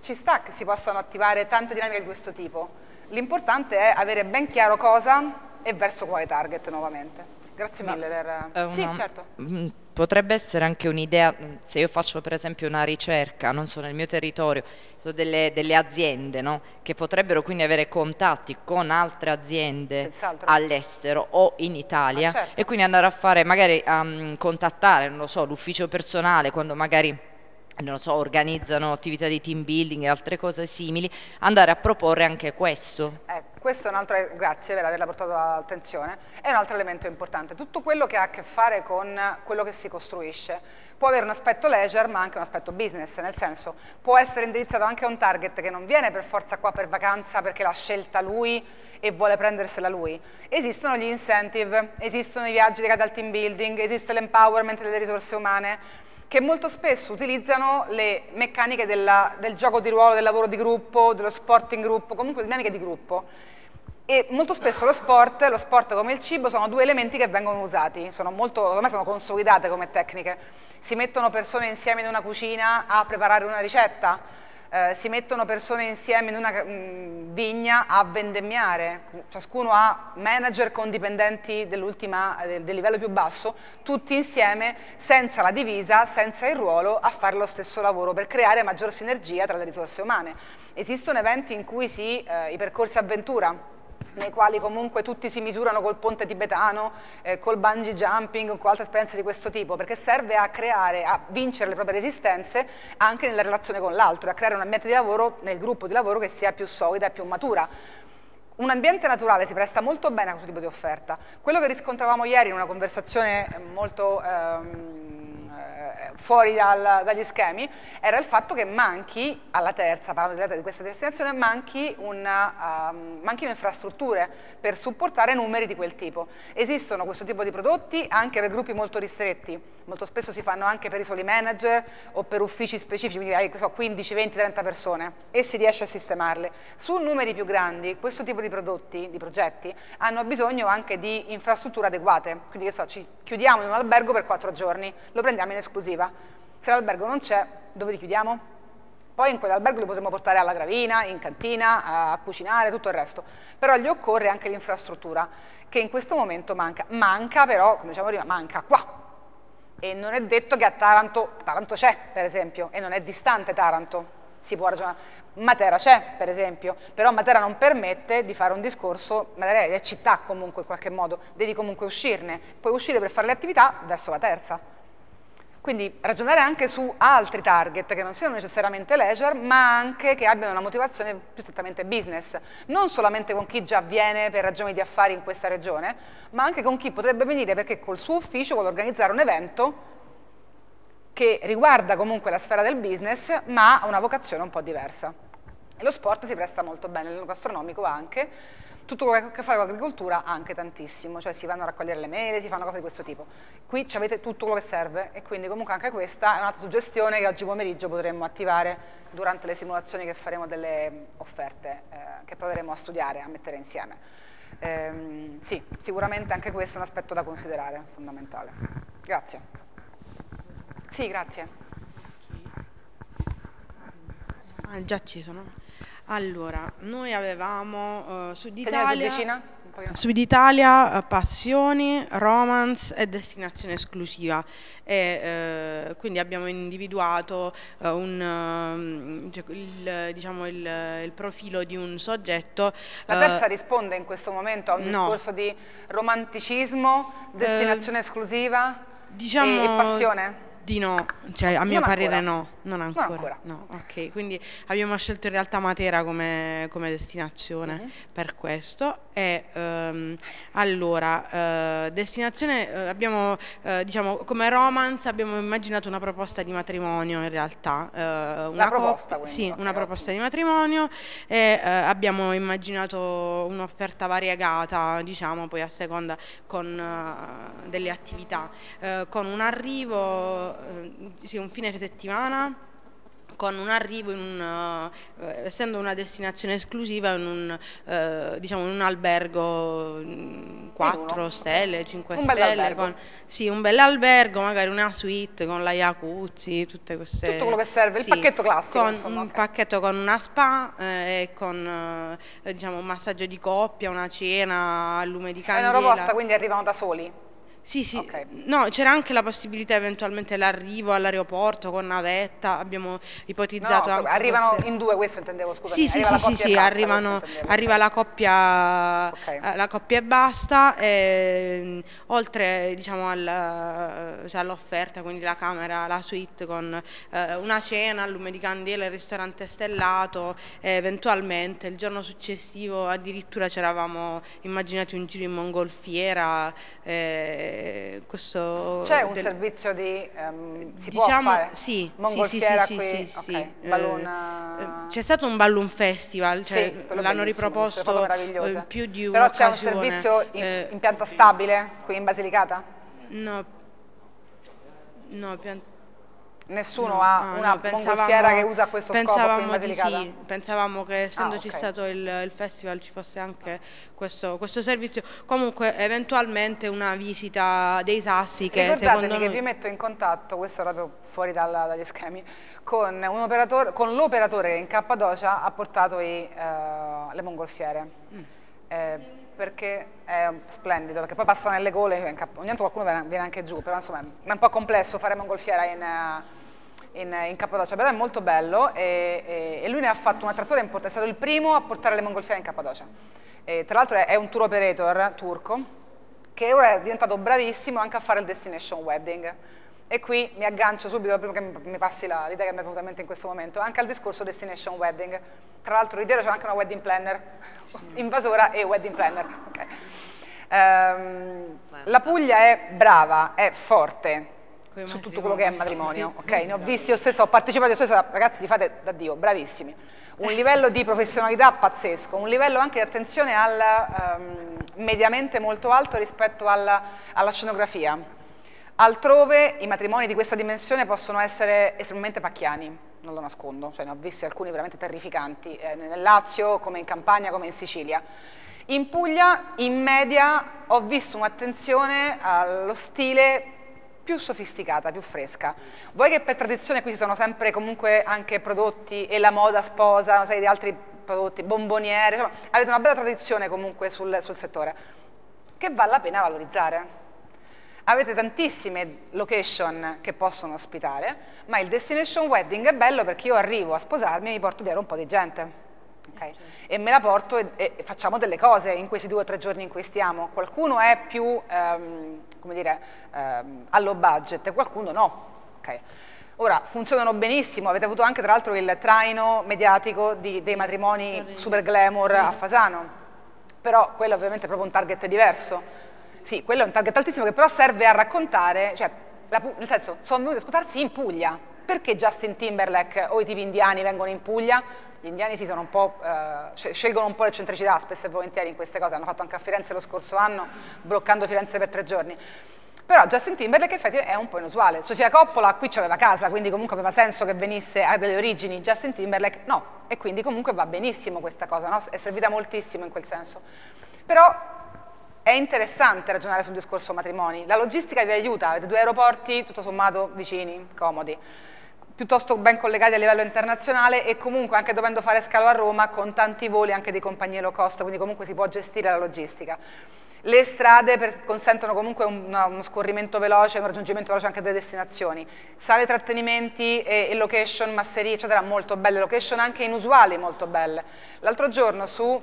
Ci sta che si possano attivare tante dinamiche di questo tipo, l'importante è avere ben chiaro cosa e verso quale target nuovamente. Grazie mille per... Sì, certo. Potrebbe essere anche un'idea, se io faccio per esempio una ricerca, non so, nel mio territorio, so delle aziende, no? Che potrebbero quindi avere contatti con altre aziende all'estero o in Italia, certo. E quindi andare a fare, magari a contattare, non lo so, l'ufficio personale quando magari... non so, organizzano attività di team building e altre cose simili, andare a proporre anche questo. Questo è un altro, grazie per averla portato all'attenzione, è un altro elemento importante. Tutto quello che ha a che fare con quello che si costruisce può avere un aspetto leisure ma anche un aspetto business, nel senso può essere indirizzato anche a un target che non viene per forza qua per vacanza perché l'ha scelta lui e vuole prendersela lui. Esistono gli incentive, esistono i viaggi legati al team building, esiste l'empowerment delle risorse umane, che molto spesso utilizzano le meccaniche del gioco di ruolo, del lavoro di gruppo, dello sport in gruppo, comunque dinamiche di gruppo. E molto spesso lo sport come il cibo sono due elementi che vengono usati, sono consolidate come tecniche. Si mettono persone insieme in una cucina a preparare una ricetta, si mettono persone insieme in una vigna a vendemmiare, ciascuno ha manager con dipendenti del livello più basso, tutti insieme, senza la divisa, senza il ruolo, a fare lo stesso lavoro per creare maggior sinergia tra le risorse umane. Esistono eventi in cui i percorsi avventura, nei quali comunque tutti si misurano col ponte tibetano, col bungee jumping, con altre esperienze di questo tipo, perché serve a creare, a vincere le proprie resistenze anche nella relazione con l'altro, a creare un ambiente di lavoro nel gruppo di lavoro che sia più solida e più matura. Un ambiente naturale si presta molto bene a questo tipo di offerta. Quello che riscontravamo ieri in una conversazione molto fuori dagli schemi era il fatto che manchi, alla terza, parlando di questa destinazione, manchino infrastrutture per supportare numeri di quel tipo. Esistono questo tipo di prodotti anche per gruppi molto ristretti, molto spesso si fanno anche per i soli manager o per uffici specifici, quindi hai 15, 20, 30 persone e si riesce a sistemarle. Su numeri più grandi questo tipo di prodotti, di progetti, hanno bisogno anche di infrastrutture adeguate, quindi ci chiudiamo in un albergo per 4 giorni, lo prendiamo in esclusiva, se l'albergo non c'è, dove li chiudiamo? Poi in quell'albergo li potremo portare alla gravina, in cantina, a cucinare, tutto il resto, però gli occorre anche l'infrastruttura, che in questo momento manca però, come dicevamo prima, manca qua, e non è detto che a Taranto c'è per esempio, e non è distante Taranto, si può ragionare, Matera c'è per esempio, però Matera non permette di fare un discorso, Matera è città comunque in qualche modo, devi comunque uscirne, puoi uscire per fare le attività verso la terza. Quindi ragionare anche su altri target che non siano necessariamente leisure, ma anche che abbiano una motivazione più strettamente business, non solamente con chi già viene per ragioni di affari in questa regione, ma anche con chi potrebbe venire perché col suo ufficio vuole organizzare un evento che riguarda comunque la sfera del business, ma ha una vocazione un po' diversa. E lo sport si presta molto bene, il gastronomico anche, tutto quello che ha a che fare con l'agricoltura anche tantissimo, cioè si vanno a raccogliere le mele, si fanno cose di questo tipo. Qui avete tutto quello che serve e quindi comunque anche questa è un'altra suggestione che oggi pomeriggio potremmo attivare durante le simulazioni che faremo delle offerte che proveremo a studiare, a mettere insieme. Sì, sicuramente anche questo è un aspetto da considerare, fondamentale. Grazie. Sì, grazie. Già ci sono. Allora, noi avevamo Sud Italia, passioni, romance e destinazione esclusiva e quindi abbiamo individuato il profilo di un soggetto. La terza risponde in questo momento a un discorso di romanticismo, destinazione esclusiva e passione? Di no, cioè a mio parere no, non ancora. No, ok, quindi abbiamo scelto in realtà Matera come destinazione per questo. E allora, destinazione, abbiamo diciamo come romance abbiamo immaginato una proposta di matrimonio in realtà. Una proposta, quindi? Sì, una proposta di matrimonio e abbiamo immaginato un'offerta variegata, diciamo poi a seconda con delle attività, con un arrivo... Sì, un fine settimana con un arrivo in un, essendo una destinazione esclusiva in un, diciamo in un albergo 4 stelle, 5 stelle, con, sì, un bel albergo, magari una suite con la jacuzzi, tutte queste, tutto quello che serve, sì, il pacchetto classico, con insomma, un pacchetto con una spa e con diciamo un massaggio di coppia, una cena a lume di candela. È una proposta, quindi arrivano da soli? Sì, sì, okay. No, c'era anche la possibilità eventualmente l'arrivo all'aeroporto con navetta, abbiamo ipotizzato anche... Arrivano in due, questo intendevo, scusa. Sì, sì, sì, arriva la coppia e basta, e, oltre diciamo cioè, all'offerta, quindi la camera, la suite con una cena a lume di candela, il ristorante stellato, eventualmente il giorno successivo addirittura c'eravamo immaginati un giro in mongolfiera, c'è un servizio di si diciamo, può fare? Sì, mongolfiera qui? Sì, okay. C'è stato un balloon festival, cioè, sì, l'hanno riproposto in più di una però c'è un servizio in pianta stabile qui in Basilicata? No nessuno no, ha una mongolfiera che usa questo scopo qui in Basilicata? Sì, pensavamo che essendoci stato il festival ci fosse anche questo servizio, comunque eventualmente una visita dei sassi che ricordatevi secondo noi... che vi metto in contatto, questo è proprio fuori dagli schemi, con l'operatore che in Cappadocia ha portato le mongolfiere. Perché è splendido, perché poi passa nelle gole, ogni tanto qualcuno viene anche giù, però insomma è un po' complesso fare mongolfiera in Cappadocia, però è molto bello e lui ne ha fatto un attratore importante, è stato il primo a portare le mongolfiere in Cappadocia. E, tra l'altro è un tour operator turco che ora è diventato bravissimo anche a fare il destination wedding. E qui mi aggancio subito, prima che mi passi l'idea che mi è venuta in mente in questo momento, anche al discorso destination wedding. Tra l'altro lì dietro c'è anche una wedding planner, invasora e wedding planner. La Puglia è brava, è forte su tutto quello che è matrimonio. Okay? Ne ho visti io stesso, ho partecipato io stesso, ragazzi li fate da Dio, bravissimi. Un livello di professionalità pazzesco, un livello anche di attenzione al mediamente molto alto rispetto alla scenografia. Altrove i matrimoni di questa dimensione possono essere estremamente pacchiani, non lo nascondo, cioè ne ho visti alcuni veramente terrificanti, nel Lazio, come in Campania, come in Sicilia. In Puglia, in media, ho visto un'attenzione allo stile più sofisticata, più fresca. Voi che per tradizione qui ci sono sempre comunque anche prodotti e la moda sposa, sai, di altri prodotti, bomboniere, insomma, avete una bella tradizione comunque sul settore, che vale la pena valorizzare. Avete tantissime location che possono ospitare, ma il destination wedding è bello perché io arrivo a sposarmi e mi porto dietro un po' di gente. Okay? E me la porto e facciamo delle cose in questi 2 o 3 giorni in cui stiamo. Qualcuno è più, come dire, allo budget, qualcuno no. Okay? Ora, funzionano benissimo, avete avuto anche tra l'altro il traino mediatico dei matrimoni super glamour a Fasano, però quello ovviamente è proprio un target diverso. Sì, quello è un target altissimo che però serve a raccontare, cioè, nel senso, sono venuti a sposarsi in Puglia. Perché Justin Timberlake o i tipi indiani vengono in Puglia? Gli indiani si sono un po', scelgono un po' l'eccentricità spesso e volentieri in queste cose, l'hanno fatto anche a Firenze lo scorso anno, bloccando Firenze per 3 giorni. Però Justin Timberlake effettivamente è un po' inusuale. Sofia Coppola qui c'aveva casa, quindi comunque aveva senso che venisse a delle origini. Justin Timberlake no, e quindi comunque va benissimo questa cosa, no? È servita moltissimo in quel senso. Però... è interessante ragionare sul discorso matrimoni, la logistica vi aiuta, avete 2 aeroporti tutto sommato vicini, comodi, piuttosto ben collegati a livello internazionale e comunque anche dovendo fare scalo a Roma con tanti voli anche di compagnie low cost, quindi comunque si può gestire la logistica. Le strade consentono comunque uno scorrimento veloce, un raggiungimento veloce anche delle destinazioni, sale trattenimenti e location, masserie eccetera, molto belle, location anche inusuali molto belle. L'altro giorno su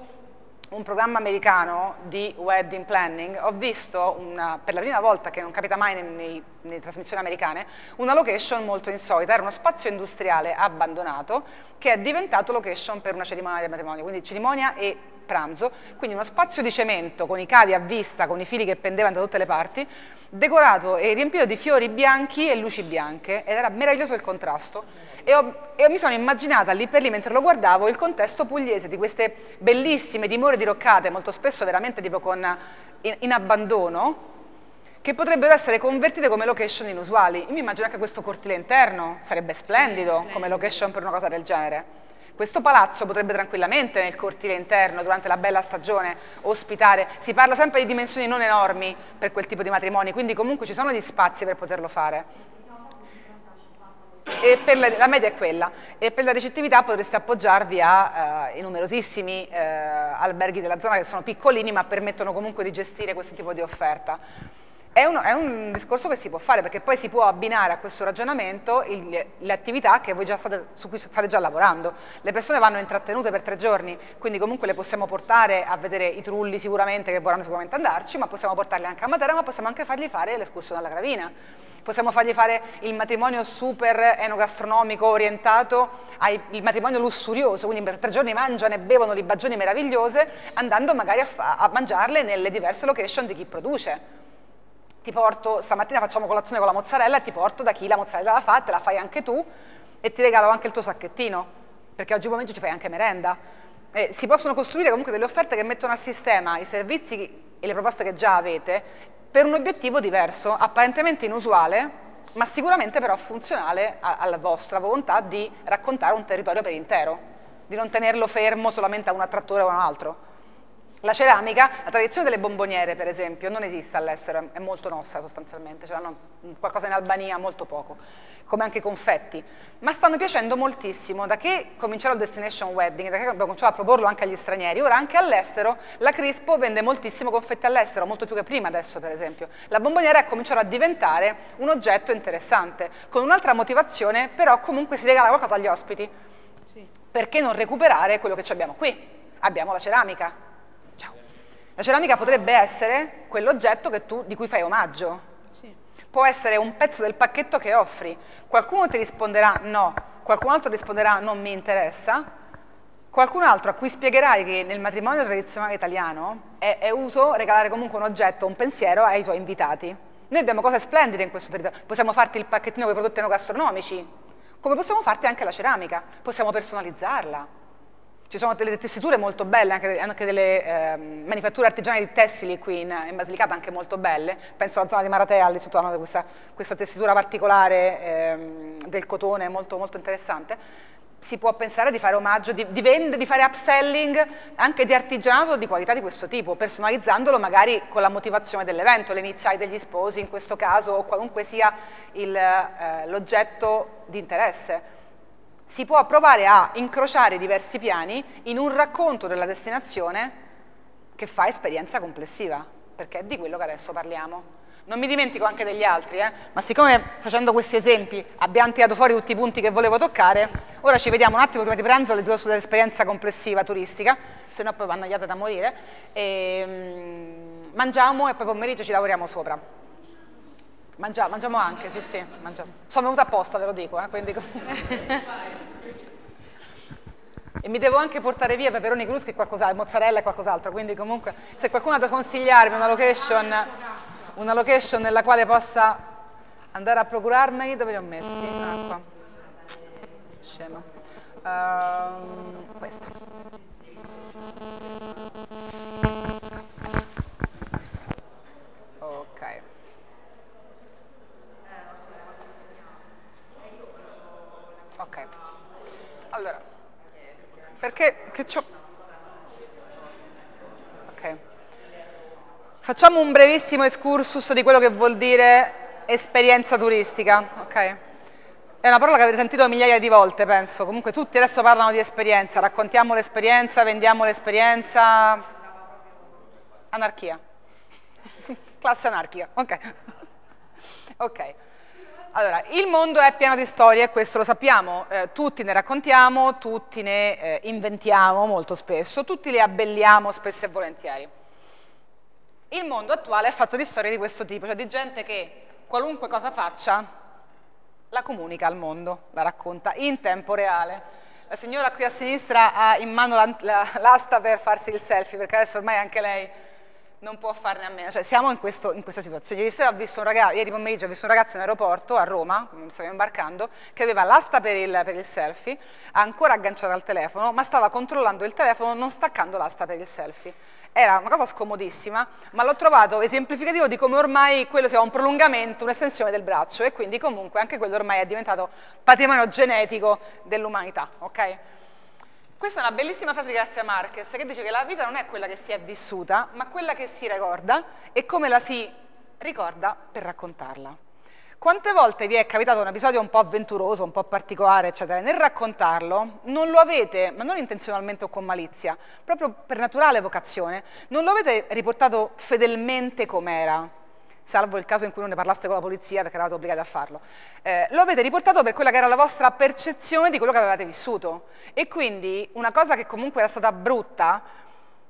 un programma americano di wedding planning, ho visto, per la prima volta che non capita mai nelle trasmissioni americane, una location molto insolita. Era uno spazio industriale abbandonato che è diventato location per una cerimonia di matrimonio, quindi cerimonia e pranzo, quindi uno spazio di cemento con i cavi a vista, con i fili che pendevano da tutte le parti, decorato e riempito di fiori bianchi e luci bianche, ed era meraviglioso il contrasto. E mi sono immaginata lì per lì, mentre lo guardavo, il contesto pugliese di queste bellissime dimore diroccate, molto spesso veramente tipo in abbandono, che potrebbero essere convertite come location inusuali. Io mi immagino anche questo cortile interno, sarebbe splendido come location per una cosa del genere. Questo palazzo potrebbe tranquillamente nel cortile interno, durante la bella stagione, ospitare. Si parla sempre di dimensioni non enormi per quel tipo di matrimoni, quindi comunque ci sono gli spazi per poterlo fare. E per la media è quella. E per la ricettività potreste appoggiarvi ai numerosissimi alberghi della zona, che sono piccolini ma permettono comunque di gestire questo tipo di offerta. È un discorso che si può fare, perché poi si può abbinare a questo ragionamento le attività che voi su cui state già lavorando. Le persone vanno intrattenute per 3 giorni, quindi comunque le possiamo portare a vedere i trulli sicuramente, che vorranno sicuramente andarci, ma possiamo portarli anche a Matera, ma possiamo anche fargli fare l'escursione alla Gravina. Possiamo fargli fare il matrimonio super enogastronomico orientato al matrimonio lussurioso, quindi per 3 giorni mangiano e bevono libagioni meravigliose, andando magari a mangiarle nelle diverse location di chi produce. Ti porto, stamattina facciamo colazione con la mozzarella e ti porto da chi la mozzarella la fa, te la fai anche tu e ti regalo anche il tuo sacchettino, perché oggi pomeriggio ci fai anche merenda. E si possono costruire comunque delle offerte che mettono a sistema i servizi e le proposte che già avete per un obiettivo diverso, apparentemente inusuale, ma sicuramente però funzionale alla vostra volontà di raccontare un territorio per intero, di non tenerlo fermo solamente a un attrattore o a un altro. La ceramica, la tradizione delle bomboniere per esempio, non esiste all'estero, è molto nostra sostanzialmente, ce l'hanno qualcosa in Albania, molto poco, come anche i confetti, ma stanno piacendo moltissimo, da che cominciò il destination wedding, da che abbiamo cominciato a proporlo anche agli stranieri, ora anche all'estero la Crispo vende moltissimo confetti all'estero, molto più che prima adesso per esempio. La bomboniera è cominciata a diventare un oggetto interessante, con un'altra motivazione, però comunque si regala qualcosa agli ospiti, sì. Perché non recuperare quello che abbiamo qui? Abbiamo la ceramica. La ceramica potrebbe essere quell'oggetto di cui fai omaggio, sì. Può essere un pezzo del pacchetto che offri, qualcuno ti risponderà no, qualcun altro risponderà non mi interessa, qualcun altro a cui spiegherai che nel matrimonio tradizionale italiano è uso regalare comunque un oggetto, un pensiero ai tuoi invitati. Noi abbiamo cose splendide in questo territorio, possiamo farti il pacchettino con i prodotti enogastronomici, come possiamo farti anche la ceramica, possiamo personalizzarla. Ci sono delle tessiture molto belle, anche delle manifatture artigiane di tessili qui in Basilicata, anche molto belle. Penso alla zona di Maratea, lì sotto hanno questa tessitura particolare del cotone, molto, molto interessante. Si può pensare di fare omaggio, di fare upselling anche di artigianato di qualità di questo tipo, personalizzandolo magari con la motivazione dell'evento, le iniziali degli sposi in questo caso, o qualunque sia l'oggetto di interesse. Si può provare a incrociare diversi piani in un racconto della destinazione che fa esperienza complessiva, perché è di quello che adesso parliamo. Non mi dimentico anche degli altri, ma siccome facendo questi esempi abbiamo tirato fuori tutti i punti che volevo toccare, ora ci vediamo un attimo prima di pranzo le due sull'esperienza complessiva turistica, se no poi vanno annoiate da morire, mangiamo e poi pomeriggio ci lavoriamo sopra. Mangiamo anche, sì, mangiamo. Sono venuta apposta, ve lo dico, quindi... E mi devo anche portare via peperoni cruschi e qualcos'altro, mozzarella e qualcos'altro, quindi comunque se qualcuno ha da consigliarmi una location nella quale possa andare a procurarmeli, dove li ho messi? Qua. Scemo. Questa. Ok. Ok, allora, okay. Facciamo un brevissimo excursus di quello che vuol dire esperienza turistica, ok? È una parola che avete sentito migliaia di volte, penso, comunque tutti adesso parlano di esperienza, raccontiamo l'esperienza, vendiamo l'esperienza, anarchia, classe anarchica, ok. Allora, il mondo è pieno di storie, questo lo sappiamo, tutti ne raccontiamo, tutti ne inventiamo molto spesso, tutti le abbelliamo spesso e volentieri. Il mondo attuale è fatto di storie di questo tipo, cioè di gente che qualunque cosa faccia la comunica al mondo, la racconta in tempo reale. La signora qui a sinistra ha in mano l'asta per farsi il selfie, perché adesso ormai anche lei non può farne a meno. Cioè siamo in questa situazione. Ieri pomeriggio ho visto un ragazzo in aeroporto a Roma, stavo imbarcando, che aveva l'asta per il selfie, ancora agganciata al telefono, ma stava controllando il telefono non staccando l'asta per il selfie. Era una cosa scomodissima, ma l'ho trovato esemplificativo di come ormai quello sia un prolungamento, un'estensione del braccio, e quindi comunque anche quello ormai è diventato patrimonio genetico dell'umanità, ok? Questa è una bellissima frase di Grazia Márquez che dice che la vita non è quella che si è vissuta, ma quella che si ricorda e come la si ricorda per raccontarla. Quante volte vi è capitato un episodio un po' avventuroso, un po' particolare, eccetera, e nel raccontarlo non lo avete, ma non intenzionalmente o con malizia, proprio per naturale vocazione, non lo avete riportato fedelmente com'era, salvo il caso in cui non ne parlaste con la polizia perché eravate obbligati a farlo, lo avete riportato per quella che era la vostra percezione di quello che avevate vissuto, e quindi una cosa che comunque era stata brutta,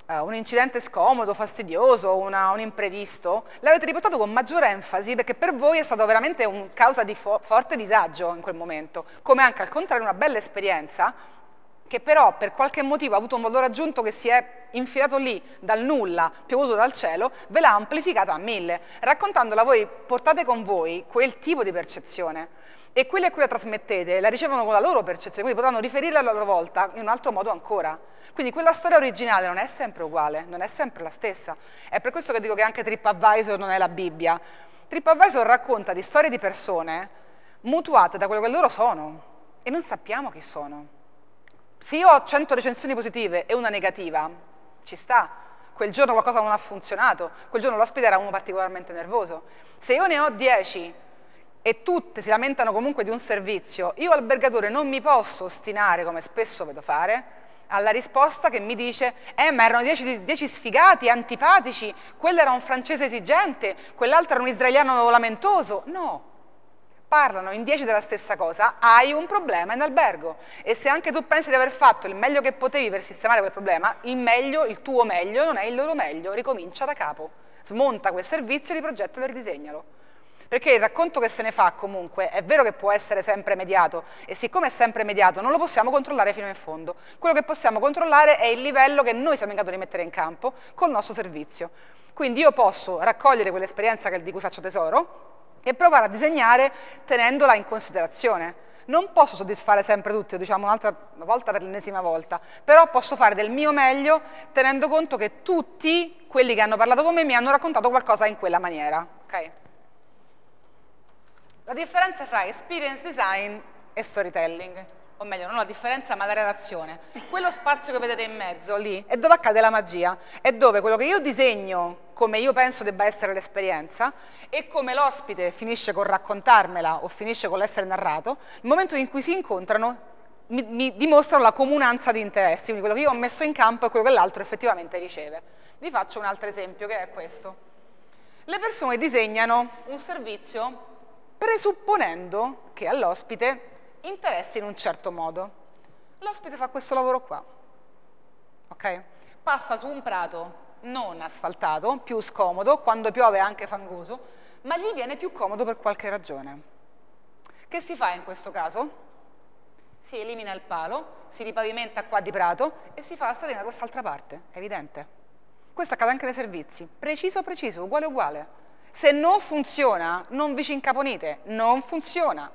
un incidente scomodo, fastidioso, un imprevisto, l'avete riportato con maggiore enfasi perché per voi è stato veramente un causa di forte disagio in quel momento, come anche al contrario una bella esperienza che però per qualche motivo ha avuto un valore aggiunto che si è infilato lì dal nulla, piovuto dal cielo, ve l'ha amplificata a 1000. Raccontandola voi portate con voi quel tipo di percezione e quella a cui la trasmettete la ricevono con la loro percezione, quindi potranno riferirla a loro volta in un altro modo ancora. Quindi quella storia originale non è sempre uguale, non è sempre la stessa. È per questo che dico che anche TripAdvisor non è la Bibbia. TripAdvisor racconta di storie di persone mutuate da quello che loro sono e non sappiamo chi sono. Se io ho 100 recensioni positive e una negativa, ci sta. Quel giorno qualcosa non ha funzionato, quel giorno l'ospite era uno particolarmente nervoso. Se io ne ho 10 e tutte si lamentano comunque di un servizio, io albergatore non mi posso ostinare, come spesso vedo fare, alla risposta che mi dice ma erano 10 sfigati, antipatici, quello era un francese esigente, quell'altro era un israeliano lamentoso. No. Parlano in 10 della stessa cosa, hai un problema in albergo e se anche tu pensi di aver fatto il meglio che potevi per sistemare quel problema, il tuo meglio non è il loro meglio, ricomincia da capo, smonta quel servizio, riprogettalo e ridisegnalo. Perché il racconto che se ne fa comunque è vero che può essere sempre mediato e siccome è sempre mediato non lo possiamo controllare fino in fondo. Quello che possiamo controllare è il livello che noi siamo in grado di mettere in campo col nostro servizio. Quindi io posso raccogliere quell'esperienza di cui faccio tesoro e provare a disegnare tenendola in considerazione. Non posso soddisfare sempre tutti, lo diciamo un'altra volta per l'ennesima volta, però posso fare del mio meglio tenendo conto che tutti quelli che hanno parlato con me mi hanno raccontato qualcosa in quella maniera. Okay? La differenza fra experience design e storytelling, o meglio, non la differenza ma la relazione. Quello spazio che vedete in mezzo lì è dove accade la magia, è dove quello che io disegno come io penso debba essere l'esperienza e come l'ospite finisce con raccontarmela o finisce con l'essere narrato, il momento in cui si incontrano mi dimostrano la comunanza di interessi, quindi quello che io ho messo in campo è quello che l'altro effettivamente riceve. Vi faccio un altro esempio che è questo. Le persone disegnano un servizio presupponendo che all'ospite interessi in un certo modo. L'ospite fa questo lavoro qua, ok? Passa su un prato non asfaltato, più scomodo, quando piove anche fangoso, ma gli viene più comodo per qualche ragione. Che si fa in questo caso? Si elimina il palo, si ripavimenta qua di prato e si fa la stradina da quest'altra parte, è evidente. Questo accade anche nei servizi, preciso preciso, uguale uguale. Se non funziona, non vi ci incaponite, non funziona.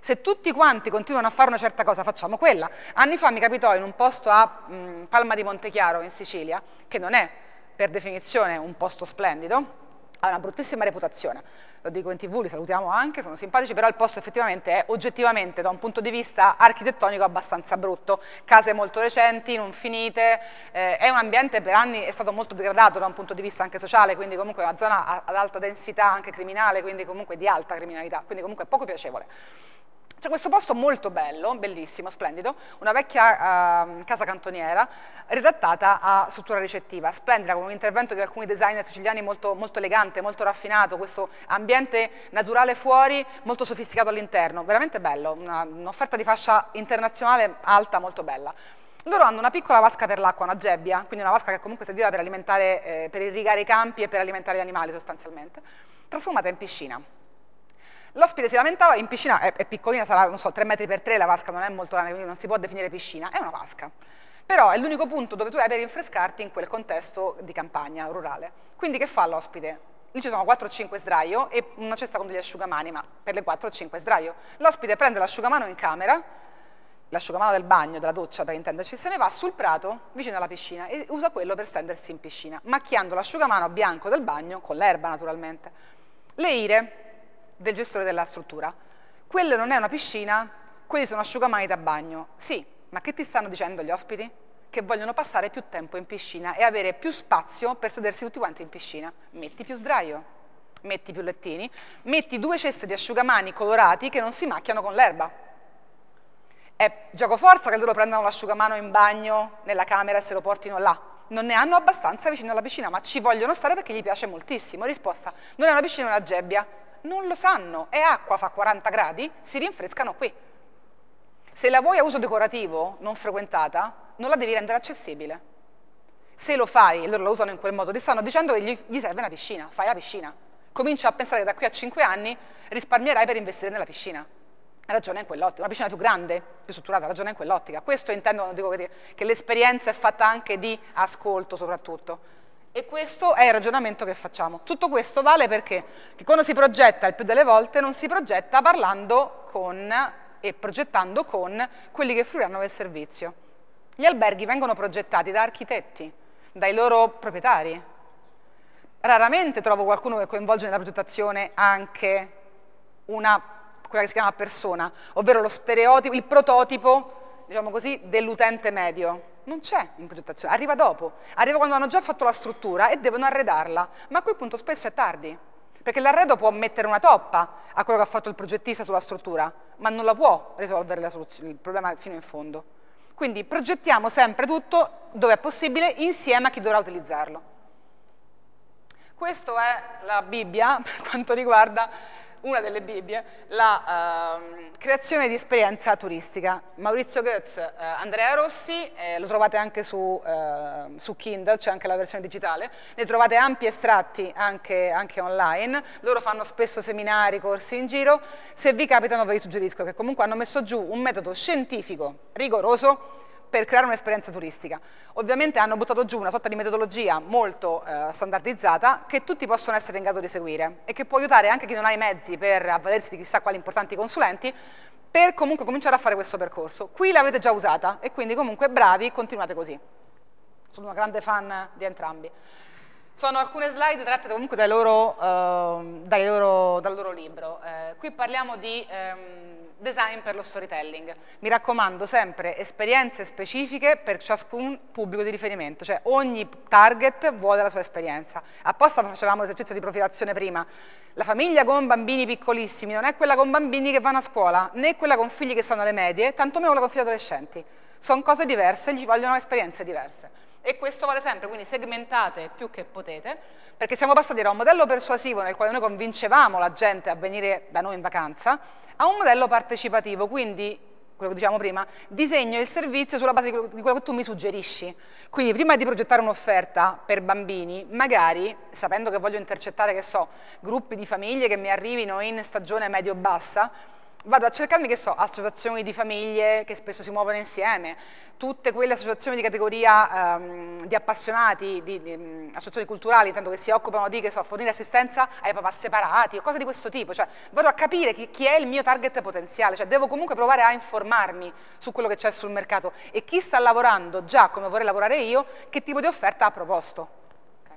Se tutti quanti continuano a fare una certa cosa, facciamo quella. Anni fa mi capitò in un posto a Palma di Montechiaro, in Sicilia, che non è per definizione un posto splendido, ha una bruttissima reputazione. Lo dico in TV, li salutiamo anche, sono simpatici, però il posto effettivamente è oggettivamente, da un punto di vista architettonico, abbastanza brutto. Case molto recenti, non finite, è un ambiente per anni, è stato molto degradato da un punto di vista anche sociale, quindi comunque è una zona ad alta densità anche criminale, quindi comunque di alta criminalità, quindi comunque poco piacevole. C'è questo posto molto bello, bellissimo, splendido, una vecchia casa cantoniera riadattata a struttura ricettiva, splendida, con un intervento di alcuni designer siciliani molto, molto elegante, molto raffinato, questo ambiente naturale fuori, molto sofisticato all'interno, veramente bello, un'offerta di fascia internazionale alta, molto bella. Loro hanno una piccola vasca per l'acqua, una gebbia, quindi una vasca che comunque serviva per alimentare, per irrigare i campi e per alimentare gli animali sostanzialmente, trasformata in piscina. L'ospite si lamentava, in piscina è piccolina, sarà, non so, 3 metri per 3, la vasca non è molto grande, quindi non si può definire piscina, è una vasca. Però è l'unico punto dove tu hai per rinfrescarti in quel contesto di campagna rurale. Quindi che fa l'ospite? Lì ci sono 4 o 5 sdraio e una cesta con degli asciugamani, ma per le 4 o 5 sdraio. L'ospite prende l'asciugamano in camera, l'asciugamano del bagno, della doccia per intenderci, se ne va sul prato vicino alla piscina e usa quello per stendersi in piscina, macchiando l'asciugamano bianco del bagno con l'erba naturalmente. Le ire del gestore della struttura. Quello non è una piscina, quelli sono asciugamani da bagno. Sì, ma che ti stanno dicendo gli ospiti? Che vogliono passare più tempo in piscina e avere più spazio per sedersi tutti quanti in piscina. Metti più sdraio, metti più lettini, metti 2 ceste di asciugamani colorati che non si macchiano con l'erba. È giocoforza che loro prendano l'asciugamano in bagno, nella camera, e se lo portino là. Non ne hanno abbastanza vicino alla piscina, ma ci vogliono stare perché gli piace moltissimo. Risposta, non è una piscina, è una gebbia. Non lo sanno, è acqua, fa 40 gradi, si rinfrescano qui. Se la vuoi a uso decorativo, non frequentata, non la devi rendere accessibile. Se lo fai, e loro la usano in quel modo, ti stanno dicendo che gli serve una piscina, fai la piscina. Comincia a pensare che da qui a 5 anni risparmierai per investire nella piscina. Ragione in quell'ottica, una piscina più grande, più strutturata, ragione in quell'ottica. Questo intendo quando dico che l'esperienza è fatta anche di ascolto soprattutto. E questo è il ragionamento che facciamo. Tutto questo vale perché che quando si progetta, il più delle volte, non si progetta parlando con e progettando con quelli che fruiranno del servizio. Gli alberghi vengono progettati da architetti, dai loro proprietari. Raramente trovo qualcuno che coinvolge nella progettazione anche quella che si chiama persona, ovvero lo stereotipo, il prototipo, diciamo così, dell'utente medio. Non c'è in progettazione, arriva dopo, arriva quando hanno già fatto la struttura e devono arredarla, ma a quel punto spesso è tardi, perché l'arredo può mettere una toppa a quello che ha fatto il progettista sulla struttura, ma non la può risolvere il problema fino in fondo. Quindi progettiamo sempre tutto, dove è possibile, insieme a chi dovrà utilizzarlo. Questa è la Bibbia, per quanto riguarda una delle Bibbie, la creazione di esperienza turistica. Maurizio Goetz, Andrea Rossi, lo trovate anche su Kindle, c'è anche la versione digitale, ne trovate ampi estratti anche online, loro fanno spesso seminari, corsi in giro, se vi capitano vi suggerisco che comunque hanno messo giù un metodo scientifico, rigoroso, per creare un'esperienza turistica. Ovviamente hanno buttato giù una sorta di metodologia molto standardizzata che tutti possono essere in grado di seguire e che può aiutare anche chi non ha i mezzi per avvalersi di chissà quali importanti consulenti per comunque cominciare a fare questo percorso. Qui l'avete già usata e quindi comunque bravi, continuate così. Sono una grande fan di entrambi. Sono alcune slide tratte comunque dal loro libro. Qui parliamo di design per lo storytelling. Mi raccomando sempre esperienze specifiche per ciascun pubblico di riferimento, cioè ogni target vuole la sua esperienza. Apposta facevamo l'esercizio di profilazione prima. La famiglia con bambini piccolissimi non è quella con bambini che vanno a scuola, né quella con figli che stanno alle medie, tantomeno quella con figli adolescenti. Sono cose diverse, gli vogliono esperienze diverse. E questo vale sempre, quindi segmentate più che potete, perché siamo passati da un modello persuasivo nel quale noi convincevamo la gente a venire da noi in vacanza, a un modello partecipativo, quindi, quello che dicevamo prima, disegno il servizio sulla base di quello che tu mi suggerisci. Quindi prima di progettare un'offerta per bambini, magari, sapendo che voglio intercettare, che so, gruppi di famiglie che mi arrivino in stagione medio-bassa, vado a cercarmi, che so, associazioni di famiglie che spesso si muovono insieme, tutte quelle associazioni di categoria di appassionati, di associazioni culturali, tanto che si occupano di, che so, fornire assistenza ai papà separati o cose di questo tipo, cioè vado a capire chi è il mio target potenziale, cioè devo comunque provare a informarmi su quello che c'è sul mercato e chi sta lavorando già come vorrei lavorare io, che tipo di offerta ha proposto. Okay.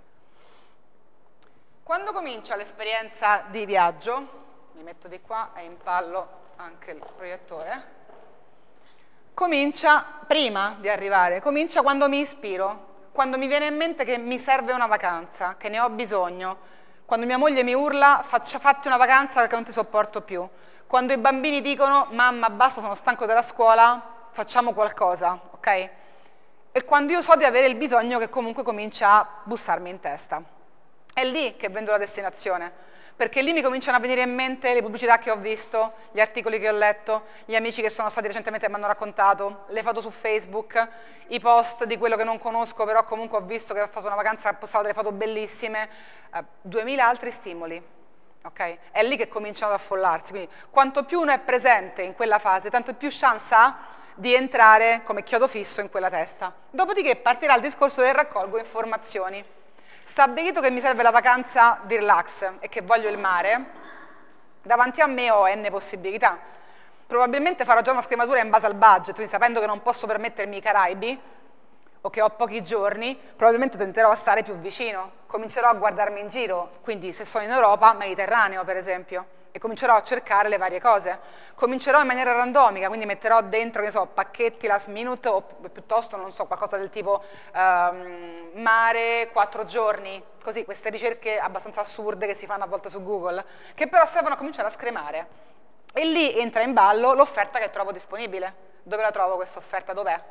Quando comincia l'esperienza di viaggio, li metto di qua e impallo anche il proiettore, comincia prima di arrivare, comincia quando mi ispiro, quando mi viene in mente che mi serve una vacanza, che ne ho bisogno, quando mia moglie mi urla fatti una vacanza perché non ti sopporto più, Quando i bambini dicono mamma basta, sono stanco della scuola, facciamo qualcosa, ok? E quando io so di avere il bisogno che comunque comincia a bussarmi in testa. È lì che vendo la destinazione, perché lì mi cominciano a venire in mente le pubblicità che ho visto, gli articoli che ho letto, gli amici che sono stati recentemente e mi hanno raccontato, le foto su Facebook, i post di quello che non conosco, però comunque ho visto che ho fatto una vacanza e ho postato delle foto bellissime, 2000 altri stimoli. Okay? È lì che cominciano ad affollarsi, quindi quanto più uno è presente in quella fase, tanto più chance ha di entrare come chiodo fisso in quella testa. Dopodiché partirà il discorso del raccolgo informazioni. Stabilito che mi serve la vacanza di relax e che voglio il mare, davanti a me ho n possibilità. Probabilmente farò già una scrematura in base al budget, quindi sapendo che non posso permettermi i Caraibi o che ho pochi giorni, probabilmente tenterò a stare più vicino. Comincerò a guardarmi in giro, quindi se sono in Europa, Mediterraneo per esempio, e comincerò a cercare le varie cose. Comincerò in maniera randomica, quindi metterò dentro, che ne so, pacchetti last minute o piuttosto, non so, qualcosa del tipo mare, 4 giorni, così, queste ricerche abbastanza assurde che si fanno a volte su Google, che però servono a cominciare a scremare. E lì entra in ballo l'offerta che trovo disponibile. Dove la trovo questa offerta? Dov'è?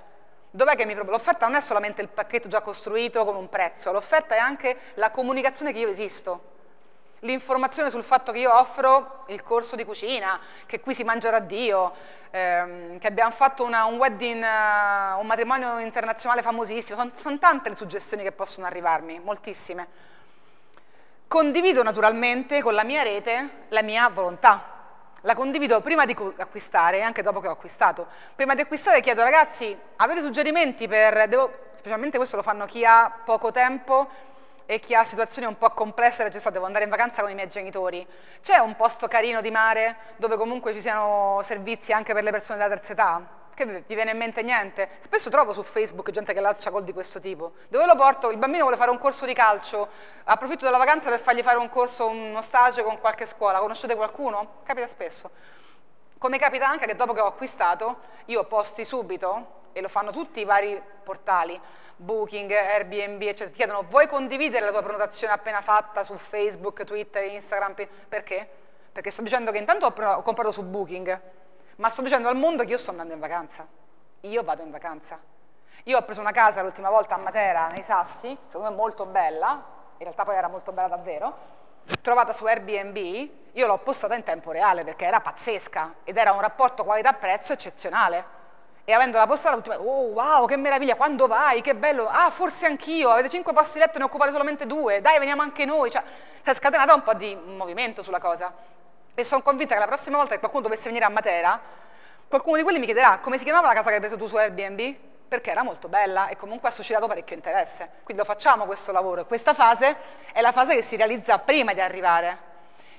Dov'è che mi propone? L'offerta non è solamente il pacchetto già costruito con un prezzo, l'offerta è anche la comunicazione che io esisto, l'informazione sul fatto che io offro il corso di cucina, che qui si mangerà Dio, che abbiamo fatto un wedding, un matrimonio internazionale famosissimo, sono tante le suggestioni che possono arrivarmi, moltissime. Condivido naturalmente con la mia rete la mia volontà. La condivido prima di acquistare e anche dopo che ho acquistato. Prima di acquistare chiedo, ragazzi, avete suggerimenti per... Specialmente questo lo fanno chi ha poco tempo e chi ha situazioni un po' complesse, cioè so, devo andare in vacanza con i miei genitori. C'è un posto carino di mare dove comunque ci siano servizi anche per le persone della terza età? Che vi viene in mente niente? Spesso trovo su Facebook gente che lancia gol di questo tipo. Dove lo porto? Il bambino vuole fare un corso di calcio, approfitto della vacanza per fargli fare un corso, uno stage con qualche scuola. Conoscete qualcuno? Capita spesso. Come capita anche che dopo che ho acquistato, io posti subito, e lo fanno tutti i vari portali, Booking, Airbnb, eccetera, ti chiedono, vuoi condividere la tua prenotazione appena fatta su Facebook, Twitter, Instagram? Perché? Perché sto dicendo che intanto ho comprato su Booking, ma sto dicendo al mondo che io sto andando in vacanza, io vado in vacanza. Io ho preso una casa l'ultima volta a Matera, nei Sassi, secondo me molto bella, in realtà poi era molto bella davvero, trovata su Airbnb, io l'ho postata in tempo reale perché era pazzesca ed era un rapporto qualità-prezzo eccezionale. E avendola postata tutti, oh wow, che meraviglia, quando vai, che bello, ah forse anch'io, avete 5 posti letto e ne occupate solamente 2, dai veniamo anche noi, cioè si è scatenata un po' di movimento sulla cosa. E sono convinta che la prossima volta che qualcuno dovesse venire a Matera, qualcuno di quelli mi chiederà come si chiamava la casa che hai preso tu su Airbnb, perché era molto bella e comunque ha suscitato parecchio interesse. Quindi lo facciamo questo lavoro. Questa fase è la fase che si realizza prima di arrivare.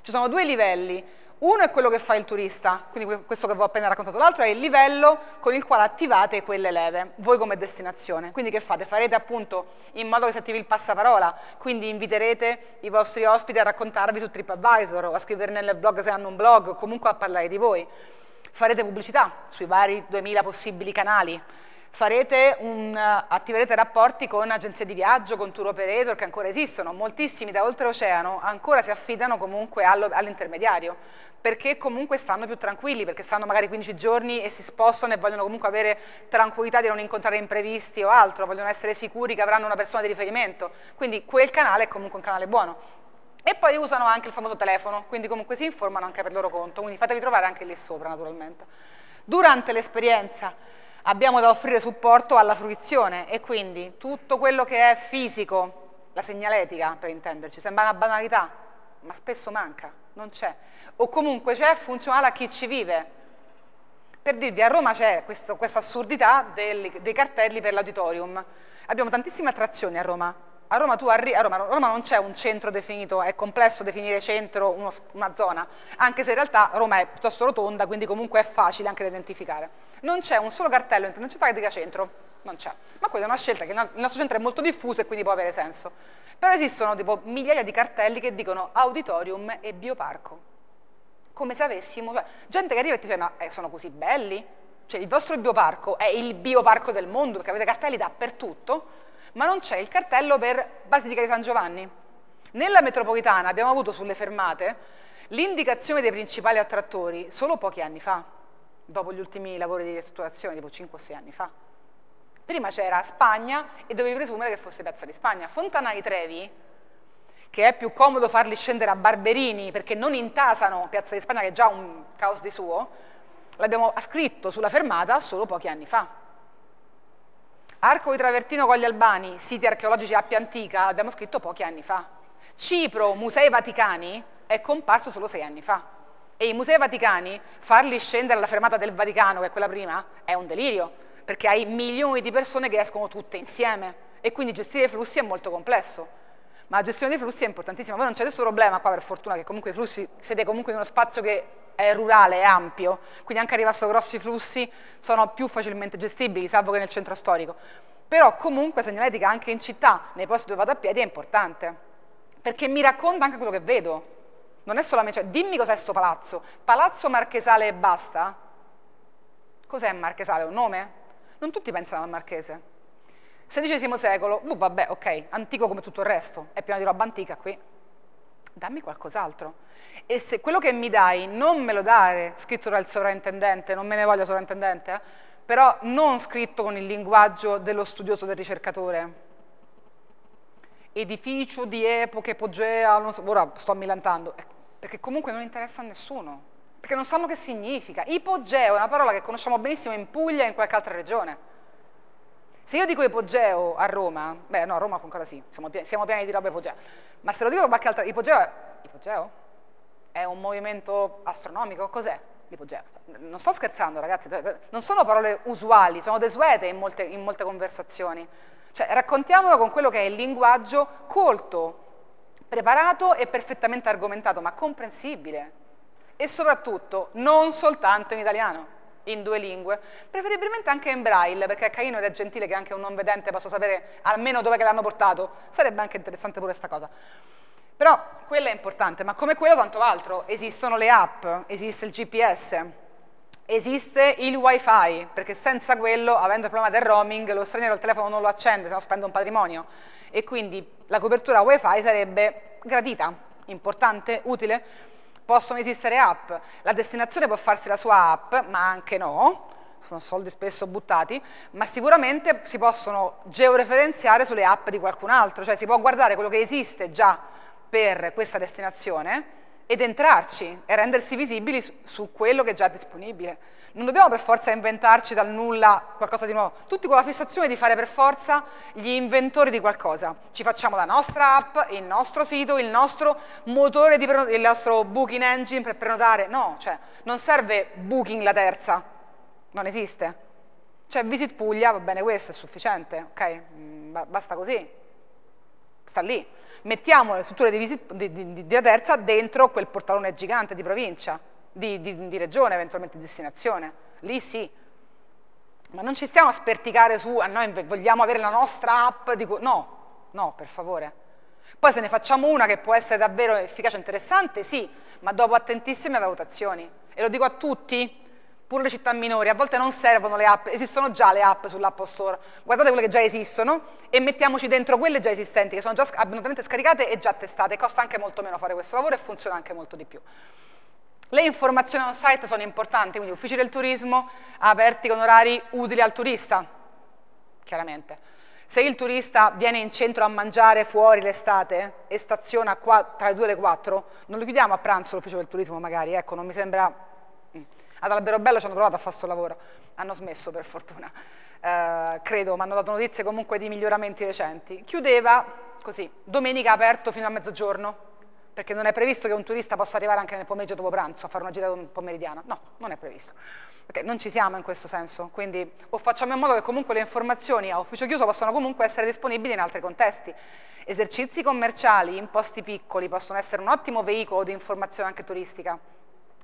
Ci sono 2 livelli. Uno è quello che fa il turista, quindi questo che vi ho appena raccontato. L'altro è il livello con il quale attivate quelle leve, voi come destinazione. Quindi che fate? Farete appunto in modo che si attivi il passaparola, quindi inviterete i vostri ospiti a raccontarvi su TripAdvisor o a scrivere nel blog se hanno un blog, o comunque a parlare di voi. Farete pubblicità sui vari 2000 possibili canali. Attiverete rapporti con agenzie di viaggio, con tour operator che ancora esistono, moltissimi da oltreoceano ancora si affidano comunque all'intermediario, perché comunque stanno più tranquilli, perché stanno magari 15 giorni e si spostano e vogliono comunque avere tranquillità di non incontrare imprevisti o altro, vogliono essere sicuri che avranno una persona di riferimento, quindi quel canale è comunque un canale buono. E poi usano anche il famoso telefono, quindi comunque si informano anche per loro conto, quindi fatevi trovare anche lì sopra naturalmente. Durante l'esperienza abbiamo da offrire supporto alla fruizione e quindi tutto quello che è fisico, la segnaletica per intenderci, sembra una banalità, ma spesso manca, non c'è. O comunque c'è funzionale a chi ci vive. Per dirvi, a Roma c'è questa assurdità dei cartelli per l'auditorium. Abbiamo tantissime attrazioni a Roma. A Roma non c'è un centro definito, è complesso definire centro una zona, anche se in realtà Roma è piuttosto rotonda, quindi comunque è facile anche da identificare. Non c'è un solo cartello in città che dica centro, non c'è, ma quella è una scelta che il nostro centro è molto diffuso e quindi può avere senso. Però esistono tipo migliaia di cartelli che dicono auditorium e bioparco, come se avessimo, cioè, gente che arriva e ti dice ma sono così belli? Cioè il vostro bioparco è il bioparco del mondo perché avete cartelli dappertutto, ma non c'è il cartello per Basilica di San Giovanni. Nella metropolitana abbiamo avuto sulle fermate l'indicazione dei principali attrattori solo pochi anni fa, dopo gli ultimi lavori di ristrutturazione, tipo 5 o 6 anni fa. Prima c'era Spagna e dovevi presumere che fosse Piazza di Spagna. Fontanai Trevi, che è più comodo farli scendere a Barberini perché non intasano Piazza di Spagna, che è già un caos di suo, l'abbiamo scritto sulla fermata solo pochi anni fa. Arco di Travertino con gli Albani, siti archeologici Appia Antica, l'abbiamo scritto pochi anni fa. Cipro, Musei Vaticani, è comparso solo 6 anni fa. E i Musei Vaticani, farli scendere alla fermata del Vaticano, che è quella prima, è un delirio, perché hai milioni di persone che escono tutte insieme e quindi gestire i flussi è molto complesso. Ma la gestione dei flussi è importantissima. Poi non c'è adesso problema qua, per fortuna, che comunque i flussi, siete comunque in uno spazio che è rurale, è ampio, quindi anche arrivando a grossi flussi sono più facilmente gestibili, salvo che nel centro storico. Però comunque segnaletica anche in città, nei posti dove vado a piedi, è importante, perché mi racconta anche quello che vedo. Non è solamente, cioè, dimmi cos'è sto palazzo. Palazzo Marchesale e basta? Cos'è Marchesale? È un nome? Non tutti pensano al Marchese. XVI secolo, vabbè, ok, antico come tutto il resto, è pieno di roba antica qui. Dammi qualcos'altro. E se quello che mi dai non me lo dare scritto dal sovrintendente, non me ne voglia sovrintendente, però non scritto con il linguaggio dello studioso, del ricercatore. Edificio di epoca epogea, non so, ora sto millantando, perché comunque non interessa a nessuno, perché non sanno che significa. Ipogeo è una parola che conosciamo benissimo in Puglia e in qualche altra regione. Se io dico ipogeo a Roma, beh no, a Roma ancora sì, siamo pieni di roba ipogea, ma se lo dico qualche altra, ipogeo? È un movimento astronomico? Cos'è l'ipogeo? Non sto scherzando, ragazzi, non sono parole usuali, sono desuete in molte conversazioni. Cioè, raccontiamolo con quello che è il linguaggio colto, preparato e perfettamente argomentato, ma comprensibile. E soprattutto, non soltanto in italiano, in 2 lingue, preferibilmente anche in braille, perché è carino ed è gentile che anche un non vedente possa sapere almeno dove che l'hanno portato. Sarebbe anche interessante pure questa cosa. Però quella è importante, ma come quello tanto altro. Esistono le app, esiste il GPS, esiste il wifi, perché senza quello, avendo il problema del roaming, lo straniero il telefono non lo accende, se no spende un patrimonio, e quindi la copertura wifi sarebbe gradita, importante, utile. Possono esistere app, la destinazione può farsi la sua app, ma anche no, sono soldi spesso buttati, ma sicuramente si possono georeferenziare sulle app di qualcun altro, cioè si può guardare quello che esiste già per questa destinazione ed entrarci e rendersi visibili su quello che è già disponibile. Non dobbiamo per forza inventarci dal nulla qualcosa di nuovo, tutti con la fissazione di fare per forza gli inventori di qualcosa. Ci facciamo la nostra app, il nostro sito, il nostro motore, il nostro booking engine per prenotare. No, cioè non serve Booking la terza, non esiste. Cioè Visit Puglia, va bene, questo è sufficiente, ok? Basta così, sta lì. Mettiamo le strutture di terza dentro quel portalone gigante di provincia, di regione, eventualmente di destinazione. Lì sì. Ma non ci stiamo a sperticare su, ah, noi vogliamo avere la nostra app, dico, no, per favore. Poi se ne facciamo una che può essere davvero efficace e interessante, sì, ma dopo attentissime valutazioni. E lo dico a tutti, pure le città minori, a volte non servono le app, esistono già le app sull'App Store, guardate quelle che già esistono e mettiamoci dentro quelle già esistenti, che sono già abbondantemente scaricate e già testate, costa anche molto meno fare questo lavoro e funziona anche molto di più. Le informazioni on site sono importanti, quindi uffici del turismo aperti con orari utili al turista, chiaramente. Se il turista viene in centro a mangiare fuori l'estate e staziona qua tra le 2 e le 4, non lo chiudiamo a pranzo l'ufficio del turismo magari, ecco, non mi sembra. Ad Alberobello ci hanno provato a fare questo lavoro, hanno smesso per fortuna, credo, ma hanno dato notizie comunque di miglioramenti recenti. Chiudeva così, domenica aperto fino a mezzogiorno, perché non è previsto che un turista possa arrivare anche nel pomeriggio dopo pranzo a fare una gita pomeridiana, no, non è previsto, perché non ci siamo in questo senso, quindi o facciamo in modo che comunque le informazioni a ufficio chiuso possano comunque essere disponibili in altri contesti. Esercizi commerciali in posti piccoli possono essere un ottimo veicolo di informazione anche turistica.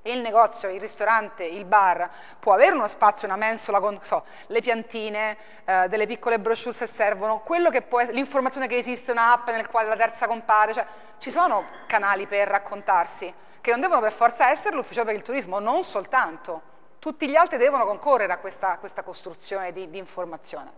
Il negozio, il ristorante, il bar può avere uno spazio, una mensola con le piantine, delle piccole brochure se servono, quello che può essere, l'informazione che esiste un'app nel quale la terza compare, cioè ci sono canali per raccontarsi, che non devono per forza essere l'ufficio per il turismo, non soltanto, tutti gli altri devono concorrere a questa costruzione di informazione.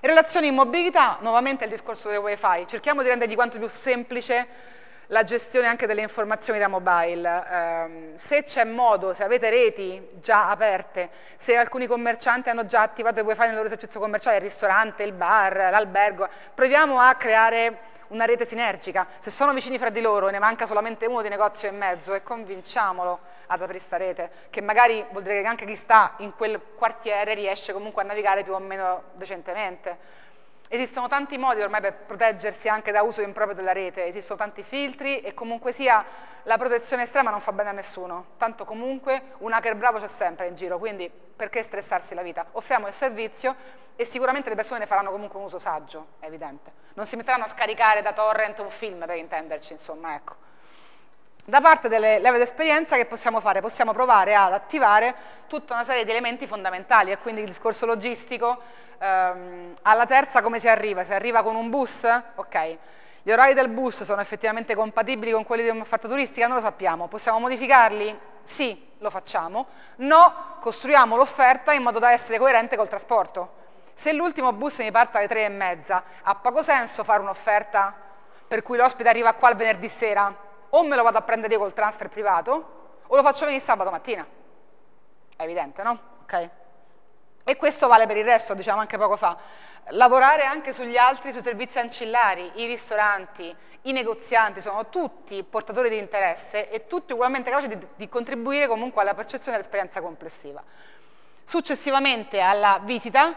Relazioni in mobilità, nuovamente il discorso del wifi, cerchiamo di rendergli quanto più semplice la gestione anche delle informazioni da mobile. Se c'è modo, se avete reti già aperte, se alcuni commercianti hanno già attivato i wifi nel loro esercizio commerciale, il ristorante, il bar, l'albergo, proviamo a creare una rete sinergica. Se sono vicini fra di loro e ne manca solamente uno di negozio e mezzo, e convinciamolo ad aprire sta rete, che magari vuol dire che anche chi sta in quel quartiere riesce comunque a navigare più o meno decentemente. Esistono tanti modi ormai per proteggersi anche da uso improprio della rete, esistono tanti filtri e comunque sia la protezione estrema non fa bene a nessuno, tanto comunque un hacker bravo c'è sempre in giro, quindi perché stressarsi la vita? Offriamo il servizio e sicuramente le persone ne faranno comunque un uso saggio, è evidente. Non si metteranno a scaricare da torrent un film, per intenderci, insomma, ecco. Da parte delle leve d'esperienza che possiamo fare? Possiamo provare ad attivare tutta una serie di elementi fondamentali, e quindi il discorso logistico. Alla terza come si arriva? Si arriva con un bus? Ok, gli orari del bus sono effettivamente compatibili con quelli di un'offerta turistica? Non lo sappiamo. Possiamo modificarli? Sì, lo facciamo. No, costruiamo l'offerta in modo da essere coerente col trasporto. Se l'ultimo bus mi parte alle 3:30, ha poco senso fare un'offerta per cui l'ospite arriva qua il venerdì sera, o me lo vado a prendere io col transfer privato, o lo faccio venire sabato mattina. È evidente, no? Ok. E questo vale per il resto, diciamo anche poco fa. Lavorare anche sugli altri, sui servizi ancillari, i ristoranti, i negozianti, sono tutti portatori di interesse e tutti ugualmente capaci di contribuire comunque alla percezione dell'esperienza complessiva. Successivamente alla visita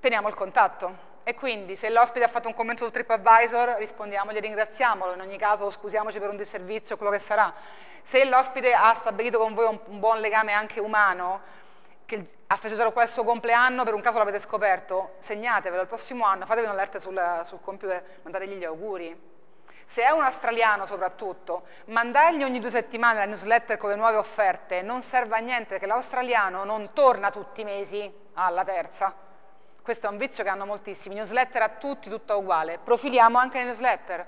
teniamo il contatto, e quindi se l'ospite ha fatto un commento su TripAdvisor rispondiamogli e ringraziamolo, in ogni caso scusiamoci per un disservizio o quello che sarà. Se l'ospite ha stabilito con voi un buon legame anche umano, che ha festeggiato qua il suo compleanno, per un caso l'avete scoperto, segnatevelo il prossimo anno, fatevi un'allerta sul computer, mandategli gli auguri. Se è un australiano soprattutto, mandargli ogni 2 settimane la newsletter con le nuove offerte non serve a niente, perché l'australiano non torna tutti i mesi alla terza. Questo è un vizio che hanno moltissimi, newsletter a tutti, tutto uguale. Profiliamo anche le newsletter.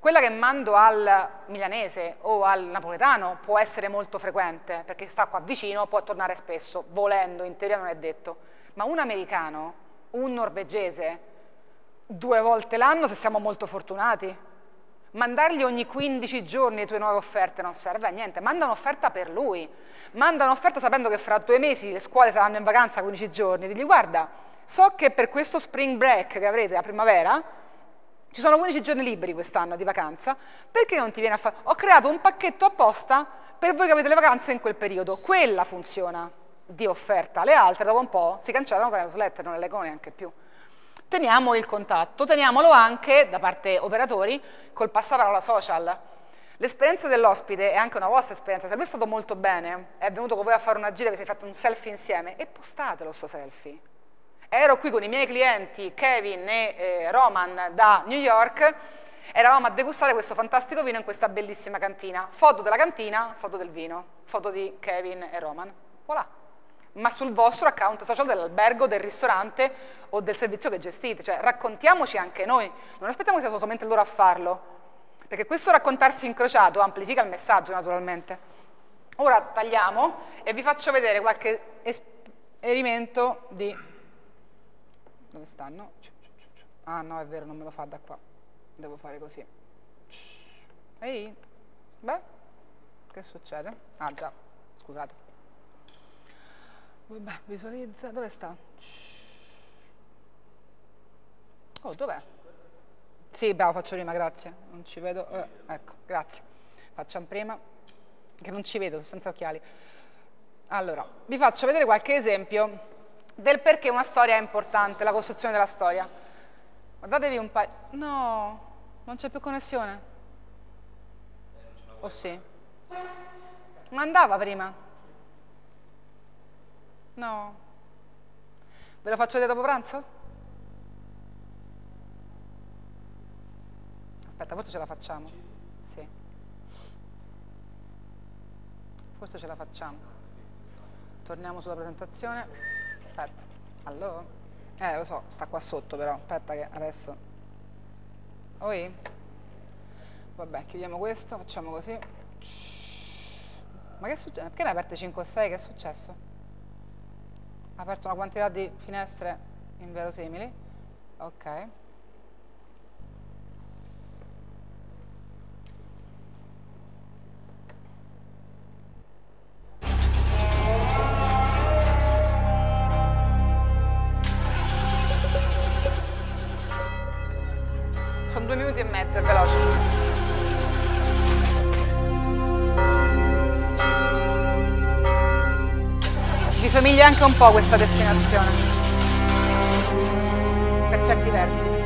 Quella che mando al milanese o al napoletano può essere molto frequente, perché sta qua vicino, può tornare spesso, volendo, in teoria non è detto. Ma un americano, un norvegese, 2 volte l'anno se siamo molto fortunati. Mandargli ogni 15 giorni le tue nuove offerte non serve a niente, manda un'offerta per lui. Manda un'offerta sapendo che fra 2 mesi le scuole saranno in vacanza 15 giorni, digli guarda, so che per questo spring break che avrete a primavera, ci sono 15 giorni liberi quest'anno di vacanza, perché non ti viene a fare? Ho creato un pacchetto apposta per voi che avete le vacanze in quel periodo. Quella funziona di offerta, le altre dopo un po' si cancellano con la newsletter, non le leggo neanche più. Teniamo il contatto, teniamolo anche da parte operatori col passaparola social. L'esperienza dell'ospite è anche una vostra esperienza, se lui è stato molto bene, è venuto con voi a fare una gira, che si è fatto un selfie insieme, e postatelo sto selfie. Ero qui con i miei clienti Kevin e Roman da New York, eravamo a degustare questo fantastico vino in questa bellissima cantina. Foto della cantina, foto del vino, foto di Kevin e Roman, voilà. Ma sul vostro account social dell'albergo, del ristorante o del servizio che gestite, cioè raccontiamoci anche noi, non aspettiamo che sia solamente loro a farlo, perché questo raccontarsi incrociato amplifica il messaggio naturalmente. Ora tagliamo e vi faccio vedere qualche esperimento di... Dove stanno? Ah no, è vero, non me lo fa da qua. Devo fare così. Ehi, beh, che succede? Ah già, scusate. Vabbè, visualizza, dove sta? Oh, dov'è? Sì, bravo, faccio prima, grazie. Non ci vedo, ecco, grazie. Facciamo prima, che non ci vedo, sono senza occhiali. Allora, vi faccio vedere qualche esempio del perché una storia è importante, la costruzione della storia. Guardatevi un paio... No, non c'è più connessione. Oh sì. Ma andava prima. No. Ve lo faccio vedere dopo pranzo? Aspetta, forse ce la facciamo. Sì. Forse ce la facciamo. Torniamo sulla presentazione. Aspetta, allora? Lo so, sta qua sotto però, aspetta che adesso... Oi? Vabbè, chiudiamo questo, facciamo così. Ma che succede? Perché ne hai aperte 5 o 6? Che è successo? Ha aperto una quantità di finestre inverosimili. Ok. Sono 2 minuti e mezzo, è veloce. Mi somiglia anche un po' questa destinazione, per certi versi.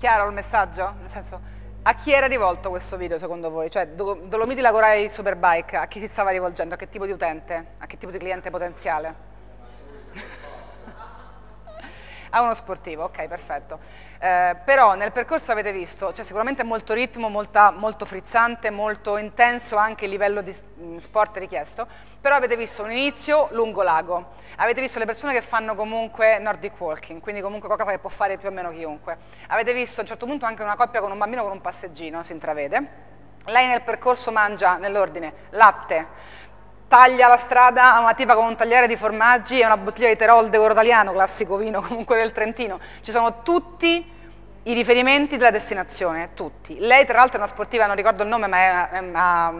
Chiaro il messaggio? Nel senso, a chi era rivolto questo video secondo voi? Cioè, Dolomiti la Corea di Superbike, a chi si stava rivolgendo? A che tipo di utente? A che tipo di cliente potenziale? A uno sportivo, ok, perfetto. Però nel percorso avete visto, cioè, sicuramente molto ritmo, molto frizzante, molto intenso anche il livello di sport richiesto, però avete visto un inizio lungo lago, avete visto le persone che fanno comunque Nordic Walking, quindi comunque qualcosa che può fare più o meno chiunque, avete visto a un certo punto anche una coppia con un bambino con un passeggino, si intravede, lei nel percorso mangia nell'ordine latte, taglia la strada a una tipa con un tagliere di formaggi e una bottiglia di Terol d'Oro italiano, classico vino comunque del Trentino. Ci sono tutti i riferimenti della destinazione, tutti. Lei tra l'altro è una sportiva, non ricordo il nome, ma è una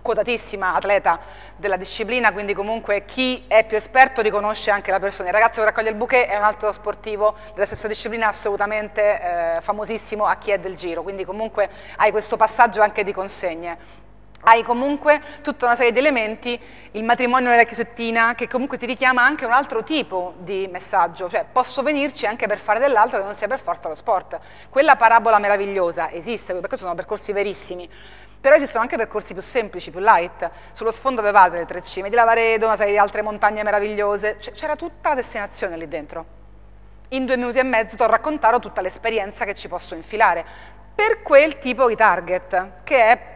quotatissima atleta della disciplina, quindi comunque chi è più esperto riconosce anche la persona. Il ragazzo che raccoglie il bouquet è un altro sportivo della stessa disciplina, assolutamente famosissimo a chi è del giro, quindi comunque hai questo passaggio anche di consegne. Hai comunque tutta una serie di elementi, il matrimonio nella chiesettina, che comunque ti richiama anche un altro tipo di messaggio, cioè posso venirci anche per fare dell'altro che non sia per forza lo sport. Quella parabola meravigliosa esiste, perché sono percorsi verissimi, però esistono anche percorsi più semplici, più light. Sullo sfondo avevate le 3 cime di Lavaredo, una serie di altre montagne meravigliose, c'era tutta la destinazione lì dentro. In 2 minuti e mezzo ti ho raccontato tutta l'esperienza che ci posso infilare, per quel tipo di target, che è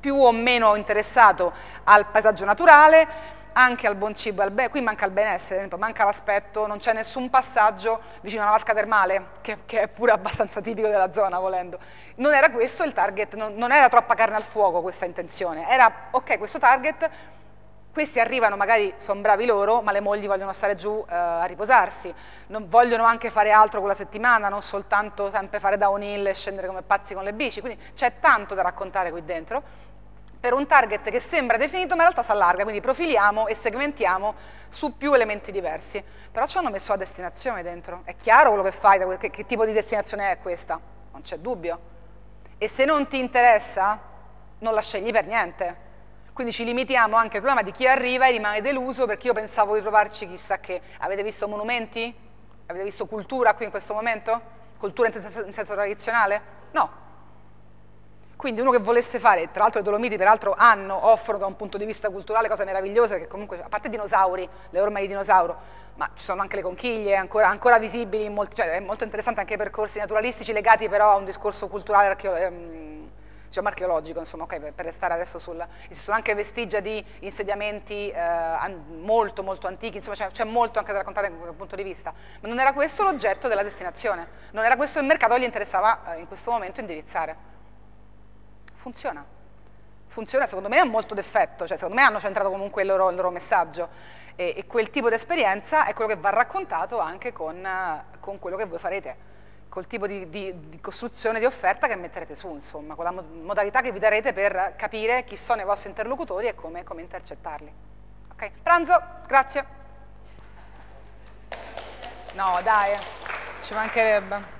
più o meno interessato al paesaggio naturale, anche al buon cibo, qui manca il benessere, manca l'aspetto, non c'è nessun passaggio vicino a una vasca termale, che è pure abbastanza tipico della zona volendo. Non era questo il target, non era troppa carne al fuoco questa intenzione, era ok questo target, questi arrivano, magari sono bravi loro, ma le mogli vogliono stare giù a riposarsi, vogliono anche fare altro quella settimana, non soltanto sempre fare downhill e scendere come pazzi con le bici, quindi c'è tanto da raccontare qui dentro, per un target che sembra definito ma in realtà si allarga, quindi profiliamo e segmentiamo su più elementi diversi, però ci hanno messo la destinazione dentro, è chiaro quello che fai, che tipo di destinazione è questa, non c'è dubbio, e se non ti interessa non la scegli per niente, quindi ci limitiamo anche al problema di chi arriva e rimane deluso perché io pensavo di trovarci chissà che, avete visto monumenti? Avete visto cultura qui in questo momento? Cultura in senso tradizionale? No. Quindi uno che volesse fare, tra l'altro i Dolomiti peraltro hanno, offrono da un punto di vista culturale cose meravigliose, che comunque, a parte i dinosauri, le orme di dinosauro, ma ci sono anche le conchiglie, ancora visibili, in molti, cioè è molto interessante anche i percorsi naturalistici legati però a un discorso culturale, diciamo archeologico, insomma, okay, per restare adesso sul... Ci sono anche vestigia di insediamenti molto molto antichi, insomma c'è molto anche da raccontare da quel punto di vista, ma non era questo l'oggetto della destinazione, non era questo il mercato che gli interessava in questo momento indirizzare. Funziona secondo me ha molto d'effetto, cioè secondo me hanno centrato comunque il loro messaggio e quel tipo di esperienza è quello che va raccontato anche con quello che voi farete, col tipo di costruzione di offerta che metterete su, insomma, con la modalità che vi darete per capire chi sono i vostri interlocutori e come intercettarli. Ok? Pranzo, grazie. No, dai, ci mancherebbe.